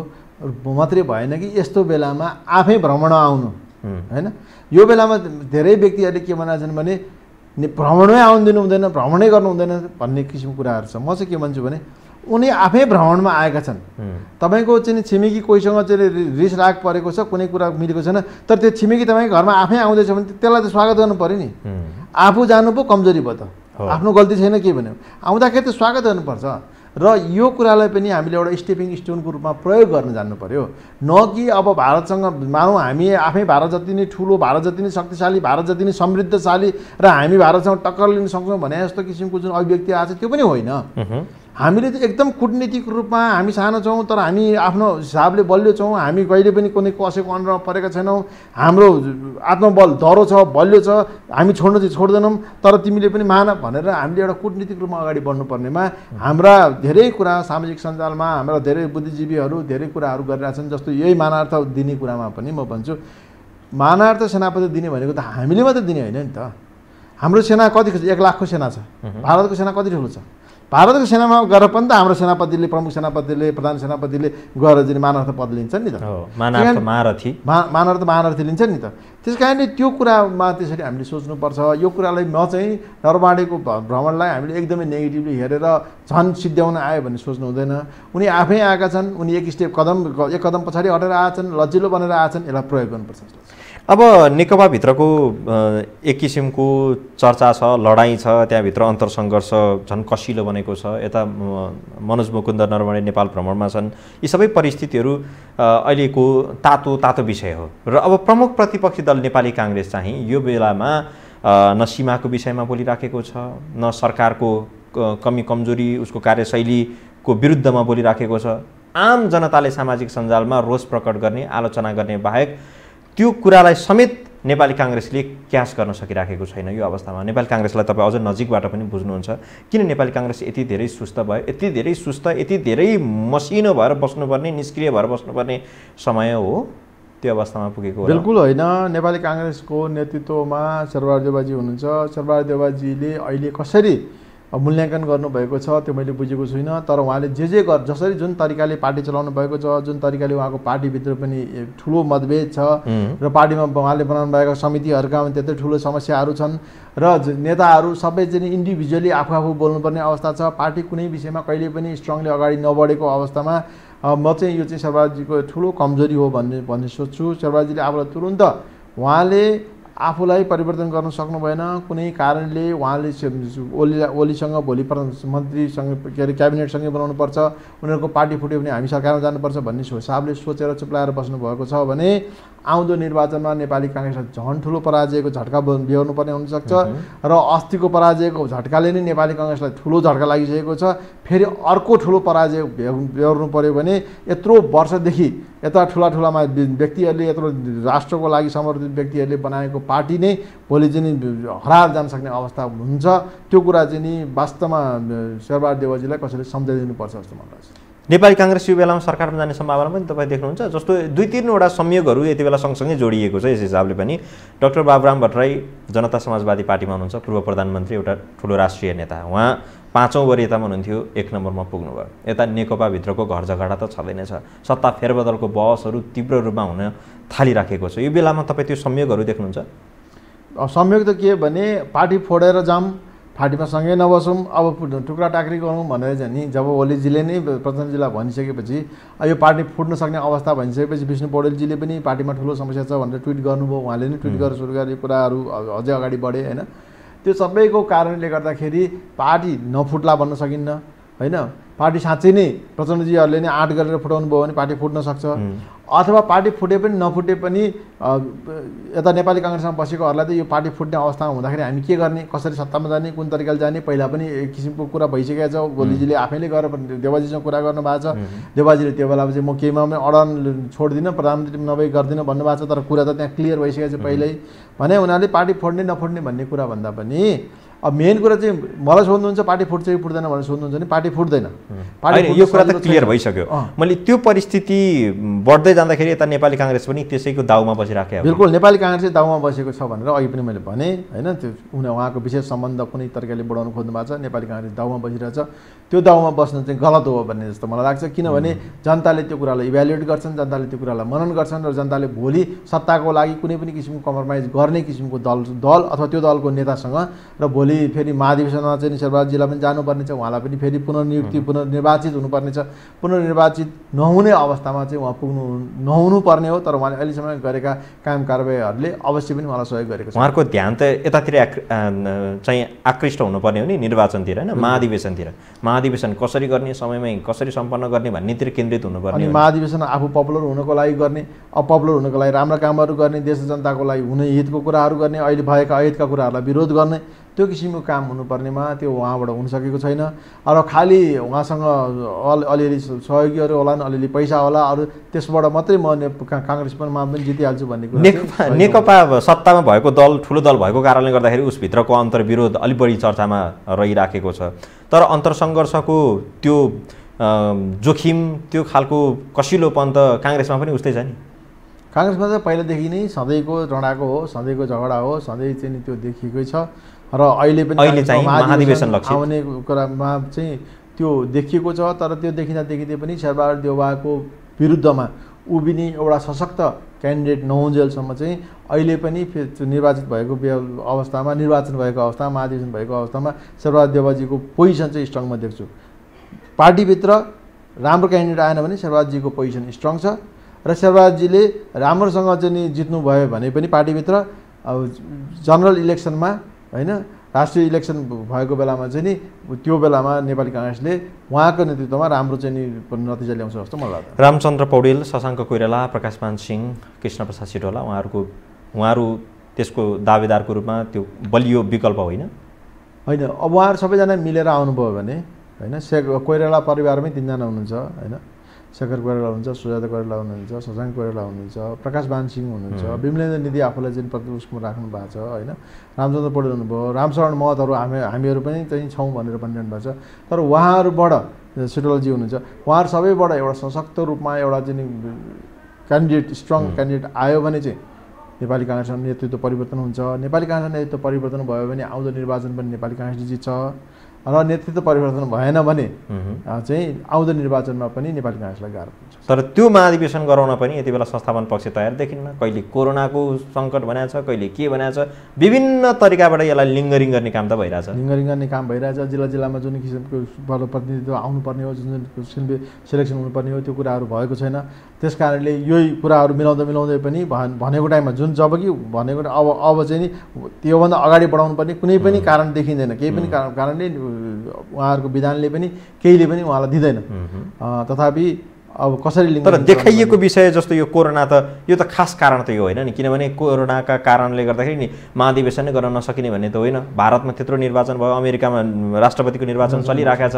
मात्रै भएन कि यस्तो बेलामा आफै भ्रमण आउनु होइन। यो बेलामा धेरै व्यक्तिहरूले के भनेका छन् भने भ्रमणमै आउनु दिनु हुँदैन, भ्रमणै गर्नु हुँदैन भन्ने किसिमको कुराहरू छ। म चाहिँ के भन्छु भने उनी आफै भ्रमणमा आएका छन्। तपाईको चाहिँ छिमेकी कोहीसँग चाहिँ रिस राग परेको छ, कुनै कुरा मिलेको छैन, तर त्यो छिमेकी तपाईँको घरमा आफै आउँदैछ भने त्यसलाई त स्वागत गर्नु पऱ्यो नि। आफू जानु पो कमजोरी भयो त, आफ्नो गल्ती छैन के भन्यो, आउँदाखेरि त स्वागत गर्नुपर्छ। र यो कुरालाई पनि हामीले एउटा स्टेपिङ स्टोनको रूपमा प्रयोग गर्न जान्नु पर्यो, न कि अब भारतसँग मानौँ हामी आफै भारत जति नै ठुलो, भारत जति नै शक्तिशाली, भारत जति नै समृद्धशाली र हामी भारतसँग टक्कर लिन सक्छौँ भने जस्तो किसिमको जुन अभिव्यक्ति आएको छ त्यो पनि होइन। हामीले त एकदम कूटनीतिक रूपमा हामी सानो छौं तर हामी आफ्नो हिसाबले बलियो छौं। हामी कहिले पनि कुनै कसैको अन्डरमा परेका छैनौं। हाम्रो आत्मबल दरो छ, बलियो छ। हामी छोड्नु चाहिँ छोड्दैनौं तर तिमीले पनि मान भनेर हामीले एउटा कूटनीतिक रूपमा अगाडि बढ्नु पर्नेमा हाम्रा धेरै कुरा सामाजिक सञ्जालमा हाम्रा धेरै बुद्धिजीवीहरू धेरै कुराहरू गरिरहेछन्। जस्तो यही मानार्थ दिने कुरामा पनि म भन्छु, मानार्थ सेनापति दिने भनेको त हामीले मात्र दिने होइन नि त। हाम्रो सेना कति एक लाखको सेना छ, भारतको सेना कति ठुलो छ? भारतको सेनामा गएर पनि त हाम्रो सेनापतिले प्रमुख सेनापतिले प्रधान सेनापतिले गएर जुन मानार्थ पद लिन्छन् नि त, मानार्थ महारथी मानार्थ महारथी लिन्छन् नि त। त्यस कारणले त्यो कुरामा त्यसरी हामीले सोच्नुपर्छ। यो कुरालाई म चाहिँ नरवाडेको भ्रमणलाई हामीले एकदमै नेगेटिभली हेरेर झन् सिद्ध्याउन आयो भन्ने सोच्नु हुँदैन। उनी आफै आएका छन्, उनी एक स्टेप कदम एक कदम पछाडि हटेर आएछन्, लजिलो बनेर आएछन्, यसलाई प्रयोग गर्नुपर्छ। अब नेकपा भित्रको एक किसिमको चर्चा छ, लडाइँ छ, त्यहाँभित्र अन्तरसङ्घर्ष झन् कसिलो बनेको छ। यता मनोज मुकुन्द नरवाडे नेपाल भ्रमणमा छन्। यी सबै परिस्थितिहरू अहिलेको तातो तातो विषय हो र अब प्रमुख प्रतिपक्षी दल नेपाली काङ्ग्रेस चाहिँ यो बेलामा न सीमाको विषयमा बोलिराखेको छ, न सरकारको कमी कमजोरी उसको कार्यशैलीको विरुद्धमा बोलिराखेको छ। आम जनताले सामाजिक सञ्जालमा रोष प्रकट गर्ने, आलोचना गर्ने बाहेक त्यो कुरालाई समेत नेपाली काङ्ग्रेसले क्यास गर्न सकिराखेको छैन। यो अवस्थामा नेपाली काङ्ग्रेसलाई तपाईँ अझ नजिकबाट पनि बुझ्नुहुन्छ किन नेपाली काङ्ग्रेस यति धेरै सुस्त भयो, यति धेरै सुस्त, यति धेरै मसिनो भएर बस्नुपर्ने, निष्क्रिय भएर बस्नुपर्ने समय हो त्यो अवस्थामा पुगेको हो? बिल्कुल होइन। नेपाली काङ्ग्रेसको नेतृत्वमा सर्वराज देउवाजी हुनुहुन्छ। सर्वराज देउवाजीले अहिले कसरी मूल्याङ्कन गर्नुभएको छ त्यो मैले बुझेको छुइनँ, तर उहाँले जे जे गर् जसरी जुन तरिकाले पार्टी चलाउनु भएको छ, जुन तरिकाले उहाँको पार्टीभित्र पनि ठुलो मतभेद छ र पार्टीमा उहाँले बनाउनु भएका समितिहरूका पनि त्यतै ठुलो समस्याहरू छन् र नेताहरू सबै चाहिँ इन्डिभिजुअली आफू आफू बोल्नुपर्ने अवस्था छ। पार्टी कुनै विषयमा कहिले पनि स्ट्रङली अगाडि नबढेको अवस्थामा म चाहिँ यो चाहिँ सर्वराजजीको ठुलो कमजोरी हो भन्ने भन्ने सोच्छु। सर्वराजजीले आफूलाई तुरुन्त उहाँले आफूलाई परिवर्तन गर्न सक्नु भएन कुनै कारणले। उहाँले ओली ओलीसँग भोलि प्रधानमन्त्रीसँग के अरे क्याबिनेटसँगै बनाउनुपर्छ, उनीहरूको पार्टी फुट्यो भने हामी सरकारमा जानुपर्छ भन्ने हिसाबले सोचेर चुप्लाएर बस्नुभएको छ भने आउँदो निर्वाचनमा नेपाली काङ्ग्रेसलाई झन् ठुलो पराजयको झट्का ल्याउनुपर्ने हुनसक्छ र अस्तिको पराजयको झट्काले नै नेपाली काङ्ग्रेसलाई ठुलो झट्का लागिसकेको छ। फेरि अर्को ठुलो पराजय भ्याउनु पर्यो भने यत्रो वर्षदेखि यता ठुला ठुला व्यक्तिहरूले यत्रो राष्ट्रको लागि समर्पित व्यक्तिहरूले बनाएको पार्टी नै भोलि चाहिँ हराएर जान सक्ने अवस्था हुन्छ। त्यो कुरा चाहिँ नि वास्तवमा सर्वराज देउवाजीलाई कसैले सम्झाइदिनुपर्छ जस्तो मलाई लाग्छ। नेपाली काङ्ग्रेस यो बेलामा सरकारमा जाने सम्भावना पनि तपाईँ देख्नुहुन्छ? जस्तो दुई तिनवटा संयोगहरू यति बेला सँगसँगै जोडिएको छ। यस हिसाबले पनि डाक्टर बाबुराम भट्टराई जनता समाजवादी पार्टीमा हुनुहुन्छ, पूर्व प्रधानमन्त्री, एउटा ठुलो राष्ट्रिय नेता। उहाँ पाँचौँ वरियतामा हुनुहुन्थ्यो, एक नम्बरमा पुग्नुभयो। यता नेकपाभित्रको घर झगडा त छँदैनछ, सत्ता फेरबदलको बहसहरू तीव्र रूपमा हुन थालिराखेको छ। यो बेलामा तपाईँ त्यो संयोगहरू देख्नुहुन्छ? संयोग त के भने पार्टी फोडेर जाम, पार्टीमा सँगै नबसौँ, अब टुक्रा टाक्री गरौँ भनेर चाहिँ नि जब ओलीजीले नै प्रचण्डजीलाई भनिसकेपछि यो पार्टी फुट्न सक्ने अवस्था भनिसकेपछि विष्णु पौडेलजीले पनि पार्टीमा ठुलो समस्या छ भनेर ट्विट गर्नुभयो। उहाँले नै ट्विट गरेर सुरु गरेर यो कुराहरू अझै अगाडि बढे होइन। त्यो सबैको कारणले गर्दाखेरि पार्टी नफुट्ला भन्न सकिन्न होइन। पार्टी साँच्चै नै प्रचण्डजीहरूले नै आँट गरेर फुटाउनु भयो भने पार्टी फुट्न सक्छ, अथवा पार्टी फुटे पनि नफुटे पनि यता नेपाली काङ्ग्रेसमा बसेकोहरूलाई त यो पार्टी फुट्ने अवस्थामा हुँदाखेरि हामी के गर्ने, कसरी सत्तामा जाने, कुन तरिकाले जाने, पहिला पनि एक किसिमको कुरा भइसकेको छ। ओलीजीले आफैले गएर देउवाजीसँग कुरा गर्नुभएको छ। देउवाजीले त्यो बेलामा चाहिँ म केहीमा पनि अडन छोड्दिनँ, प्रधानमन्त्री नभई गर्दिनँ भन्नुभएको छ, तर कुरा त त्यहाँ क्लियर भइसकेको छ पहिल्यै भने उनीहरूले पार्टी फुट्ने नफुट्ने भन्ने कुरा भन्दा पनि अब मेन कुरा चाहिँ मलाई सोध्नुहुन्छ पार्टी फुट्छ कि फुट्दैन भनेर सोध्नुहुन्छ भने पार्टी फुट्दैन, पार्टी यो कुरा त क्लियर भइसक्यो। मैले त्यो परिस्थिति बढ्दै जाँदाखेरि यता नेपाली काङ्ग्रेस पनि त्यसैको दाउमा बसिराखेको। बिल्कुल नेपाली काङ्ग्रेस दाउमा बसेको छ भनेर अघि पनि मैले भने होइन। त्यो उहाँको विशेष सम्बन्ध कुनै तरिकाले बढाउनु खोज्नु भएको छ, नेपाली काङ्ग्रेस दाउमा बसिरहेछ। त्यो दाउमा बस्नु चाहिँ गलत हो भन्ने जस्तो मलाई लाग्छ, किनभने जनताले त्यो कुरालाई इभ्यालुएट गर्छन्, जनताले त्यो कुरालाई मनन गर्छन् र जनताले भोलि सत्ताको लागि कुनै पनि किसिमको कम्प्रोमाइज गर्ने किसिमको दल दल अथवा त्यो दलको नेतासँग र भोलि फेरि महाधिवेशनमा चाहिँ सर्वराजजीलाई पनि जानुपर्ने छ, उहाँलाई पनि फेरि पुनर्नियुक्ति पुनर्निर्वाचित हुनुपर्ने छ। पुनर्निर्वाचित नहुने अवस्थामा चाहिँ उहाँ पुग्नु नहुनुपर्ने हो, तर उहाँले अहिलेसम्म गरेका काम कारवाहीहरूले अवश्य पनि उहाँलाई सहयोग गरेको छ। उहाँको ध्यान त यतातिर चाहिँ आकृष्ट हुनुपर्ने हो नि, निर्वाचनतिर होइन, महाधिवेशनतिर। महाधिवेशन कसरी गर्ने, समयमै कसरी सम्पन्न गर्ने भन्नेतिर केन्द्रित हुनुपर्ने। महाधिवेशन आफू पपुलर हुनको लागि गर्ने, अपपुलर हुनको लागि राम्रा कामहरू गर्ने, देश जनताको लागि हुने हितको कुराहरू गर्ने, अहिले भएका अहितका कुराहरूलाई विरोध गर्ने, त्यो किसिमको काम हुनुपर्नेमा त्यो वहाँबाट हुन सकेको छैन। र खाली वहाँसँग अलिअलि सहयोगीहरू होला नि, अलिअलि पैसा होला, अरु त्यसबाट मात्रै म कांग्रेस पनि मा पनि जितिहाल्छु भन्ने कुरा। नेकपा नेकपा सत्तामा भएको दल ठुलो दल भएको कारणले गर्दाखेरि उसभित्रको अन्तर्विरोध अलि बढी चर्चामा रहिराखेको छ। तर अन्तरसङ्घर्षको त्यो जोखिम, त्यो खालको कसिलोपन त कांग्रेसमा पनि उस्तै छ नि। कांग्रेसमा त पहिलादेखि नै सधैँको रणाको हो, सधैँको झगडा हो, सधैँ चाहिँ त्यो देखिएकै छ। र अहिले पनि महाधिवेशन लक्ष्य आउने कुरामा चाहिँ त्यो देखिएको छ। तर त्यो देखिँदा देखिँदै पनि सर्वराज देउवाको विरुद्धमा उभिने एउटा सशक्त क्यान्डिडेट नहुन्जेलसम्म चाहिँ अहिले पनि निर्वाचित भएको अवस्थामा, निर्वाचन भएको अवस्थामा, महाधिवेशन भएको अवस्थामा सर्वराज देउवाजीको पोजिसन चाहिँ स्ट्रङमा देख्छु। पार्टीभित्र राम्रो क्यान्डिडेट आएन भने सर्वराजजीको पोजिसन स्ट्रङ छ र सर्वराजजीले राम्रोसँग चाहिँ जित्नुभयो भने पनि पार्टीभित्र जनरल इलेक्सनमा हैन राष्ट्रिय इलेक्सन भएको बेलामा चाहिँ नि त्यो बेलामा नेपाली कांग्रेसले उहाँको नेतृत्वमा राम्रो चाहिँ नि नतिजा ल्याउँछ जस्तो मलाई लाग्छ। रामचन्द्र पौडेल, शशाङ्क कोइराला, प्रकाशमान सिंह, कृष्णप्रसाद सिटौला उहाँहरूको उहाँहरू त्यसको दावेदारको रूपमा त्यो बलियो विकल्प होइन होइन। अब उहाँहरू सबैजना मिलेर आउनुभयो भने हैन, कोइराला परिवारमै तीनजना हुनुहुन्छ हैन, शेखर कोइराला हुनुहुन्छ, सुजाता कोइराला हुनुहुन्छ, शशाङ्क कोइराला हुनुहुन्छ, प्रकाशमान सिंह हुनुहुन्छ, विमलेन्द्र निधि आफूलाई जुन प्रतिपुष्टमा राख्नु भएको छ होइन, रामचन्द्र पौडेल हुनुभयो, रामशरण महतहरू हामी हामीहरू पनि चाहिँ छौँ भनेर भनिरहनु भएको छ। तर उहाँहरूबाट सिटौलाजी हुनुहुन्छ, उहाँहरू सबैबाट एउटा सशक्त रूपमा एउटा चाहिँ क्यान्डिडेट, स्ट्रङ क्यान्डिडेट आयो भने चाहिँ नेपाली काङ्ग्रेसको नेतृत्व परिवर्तन हुन्छ। नेपाली काङ्ग्रेसको नेतृत्व परिवर्तन भयो भने आउँदो निर्वाचन पनि नेपाली काङ्ग्रेसले जित्छ। र नेतृत्व परिवर्तन भएन भने चाहिँ आउँदो निर्वाचनमा पनि नेपाली काङ्ग्रेसलाई गाह्रो हुन्छ। तर त्यो महाधिवेशन गराउन पनि यति बेला संस्थापन पक्ष तयार देखिन्न। कहिले कोरोनाको सङ्कट बनाएछ, कहिले के बनाएछ, विभिन्न तरिकाबाट यसलाई लिङ्गरिङ गर्ने काम त भइरहेछ। लिङ्गरिङ गर्ने काम भइरहेछ। जिल्ला जिल्लामा जुन किसिमको प्रतिनिधित्व आउनुपर्ने हो, जुन जुन सेलेक्सन हुनुपर्ने हो, त्यो कुराहरू भएको छैन। त्यस कारणले यही कुराहरू मिलाउँदै मिलाउँदै पनि भनेको टाइममा जुन जबकि भनेको अब अब चाहिँ नि त्योभन्दा अगाडि बढाउनु पर्ने कुनै पनि कारण देखिँदैन। केही पनि कारणले उहाँहरूको विधानले पनि केहीले पनि उहाँलाई दिँदैन। तथापि अब कसरी तर देखाइएको विषय जस्तो यो कोरोना त यो त खास कारण त यो होइन नि, किनभने कोरोनाका कारणले गर्दाखेरि नि महाधिवेशन नै गर्न नसकिने भन्ने त होइन। भारतमा त्यत्रो निर्वाचन भयो, अमेरिकामा राष्ट्रपतिको निर्वाचन चलिरहेको छ।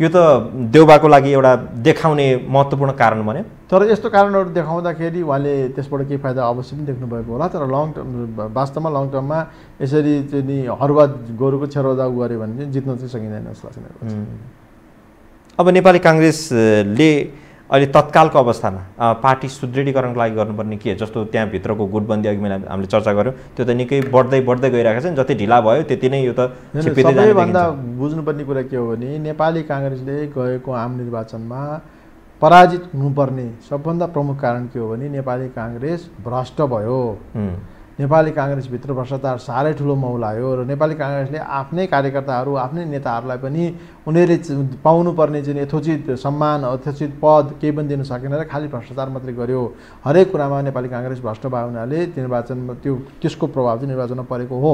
यो त देउवाको लागि एउटा देखाउने महत्त्वपूर्ण कारण बन्यो। तर यस्तो कारणहरू देखाउँदाखेरि उहाँले त्यसबाट केही फाइदा अवश्य पनि देख्नुभएको होला। तर लङ टर्म वास्तवमा लङ टर्ममा यसरी चाहिँ नि हरुवा गोरुको छेरोदा गऱ्यो भने चाहिँ जित्न चाहिँ सकिँदैन जस्तो लाग्छ मेरो। अब नेपाली काङ्ग्रेसले अहिले तत्कालको अवस्थामा पार्टी सुदृढीकरणको लागि गर्नुपर्ने के, जस्तो त्यहाँभित्रको गुटबन्दी अघि मैले हामीले चर्चा गऱ्यौँ, त्यो त निकै बढ्दै बढ्दै गइरहेको छ नि। जति ढिला भयो त्यति नै यो त छिपिँदै जान्छ। सबैभन्दा बुझ्नुपर्ने कुरा के हो भने नेपाली काङ्ग्रेसले गएको आम निर्वाचनमा पराजित हुनुपर्ने सबभन्दा प्रमुख कारण के हो भने नेपाली काङ्ग्रेस भ्रष्ट भयो। नेपाली काङ्ग्रेसभित्र भ्रष्टाचार साह्रै ठुलो मौलायो र नेपाली काङ्ग्रेसले आफ्नै कार्यकर्ताहरू, आफ्नै नेताहरूलाई पनि उनीहरूले पाउनुपर्ने चाहिँ यथोचित सम्मान, यथोचित पद केही पनि दिन सकेन र खालि भ्रष्टाचार मात्रै गर्यो। हरेक कुरामा नेपाली काङ्ग्रेस भ्रष्ट भएको हुनाले निर्वाचनमा त्यो त्यसको प्रभाव चाहिँ निर्वाचनमा परेको हो।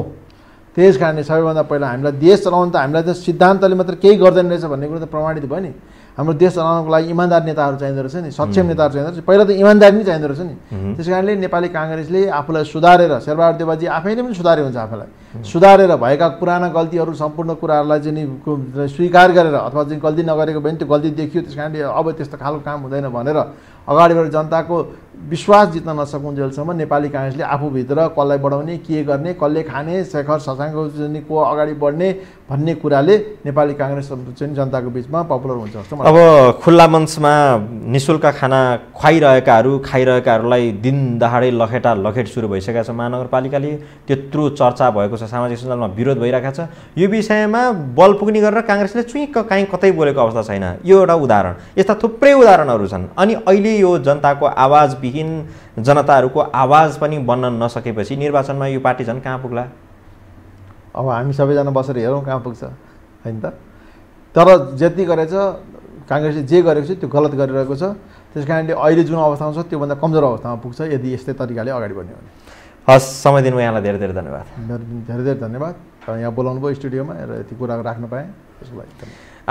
त्यस कारणले सबैभन्दा पहिला हामीलाई देश चलाउनु त हामीलाई त सिद्धान्तले मात्र केही गर्दैन रहेछ भन्ने कुरो त प्रमाणित भयो नि। हाम्रो देश चलाउनको लागि इमान्दार नेताहरू चाहिँदो रहेछ नि, सक्षम नेताहरू चाहिँदो रहेछ, पहिला त इमान्दार नै चाहिँदो रहेछ नि। त्यस कारणले नेपाली काङ्ग्रेसले आफूलाई सुधारेर, सर्वराज देउवाजी आफैले पनि सुधारे हुन्छ, आफूलाई सुधारेर भएका पुराना गल्तीहरू सम्पूर्ण कुराहरूलाई चाहिँ स्वीकार गरेर अथवा चाहिँ गल्ती नगरेको भए पनि त्यो गल्ती देखियो, त्यस कारणले अब त्यस्तो खालको काम हुँदैन भनेर अगाडि बढेर जनताको विश्वास जित्न नसकुन्जेलसम्म नेपाली काङ्ग्रेसले आफूभित्र कसलाई बढाउने, के गर्ने, कसले खाने, शेखर शशाङ्कको अगाडि बढ्ने भन्ने कुराले नेपाली काङ्ग्रेस चाहिँ जनताको बिचमा पपुलर हुन्छ जस्तो मलाई। अब खुल्ला मञ्चमा निःशुल्क खाना खुवाइरहेकाहरू खाइरहेकाहरूलाई दिनदहाडै लखेटा लखेट सुरु भइसकेका छ। महानगरपालिकाले त्यत्रो चर्चा भएको छ, सामाजिक सञ्जालमा विरोध भइरहेको छ। यो विषयमा बल पुग्ने गरेर काङ्ग्रेसले चुइक्क काहीँ कतै बोलेको अवस्था छैन। यो एउटा उदाहरण, यस्ता थुप्रै उदाहरणहरू छन्। अनि अहिले यो जनताको आवाजविहीन जनताहरूको आवाज पनि बन्न नसकेपछि निर्वाचनमा यो पार्टी झन् कहाँ पुग्ला? अब हामी सबैजना बसेर हेरौँ कहाँ पुग्छ हैन त। तर जति गरेछ काङ्ग्रेसले, जे गरेको छ त्यो गलत गरिरहेको छ। त्यस कारणले अहिले जुन अवस्थामा छ त्योभन्दा कमजोर अवस्थामा पुग्छ यदि यस्तै तरिकाले अगाडि बढ्ने हो भने। हस्, समय दिनुभयो यहाँलाई धेरै धेरै धन्यवाद। धेरै धेरै धन्यवाद, यहाँ बोलाउनु भयो स्टुडियोमा र यति कुरा राख्न पाएँ त्यसको लागि।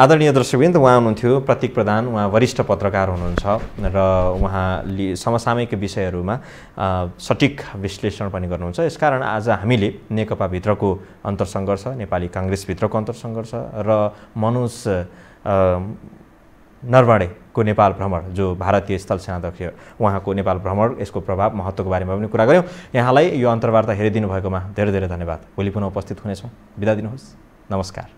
आदरणीय दर्शकवृन्द, उहाँ हुनुहुन्थ्यो प्रतीक प्रधान। उहाँ वरिष्ठ पत्रकार हुनुहुन्छ र उहाँले समसामयिक विषयहरूमा सटीक विश्लेषण पनि गर्नुहुन्छ। यसकारण आज हामीले नेकपाभित्रको अन्तरसङ्घर्ष, नेपाली काङ्ग्रेसभित्रको अन्तरसङ्घर्ष र मनोज नरवाडेको नेपाल भ्रमण, जो भारतीय स्थल सेनाध्यक्ष, उहाँको नेपाल भ्रमण, यसको प्रभाव, महत्त्वको बारेमा पनि कुरा गऱ्यौँ। यहाँलाई यो अन्तर्वार्ता हेरिदिनु भएकोमा धेरै धेरै धन्यवाद। भोलि पुनः उपस्थित हुनेछौँ। बिदा दिनुहोस्। नमस्कार।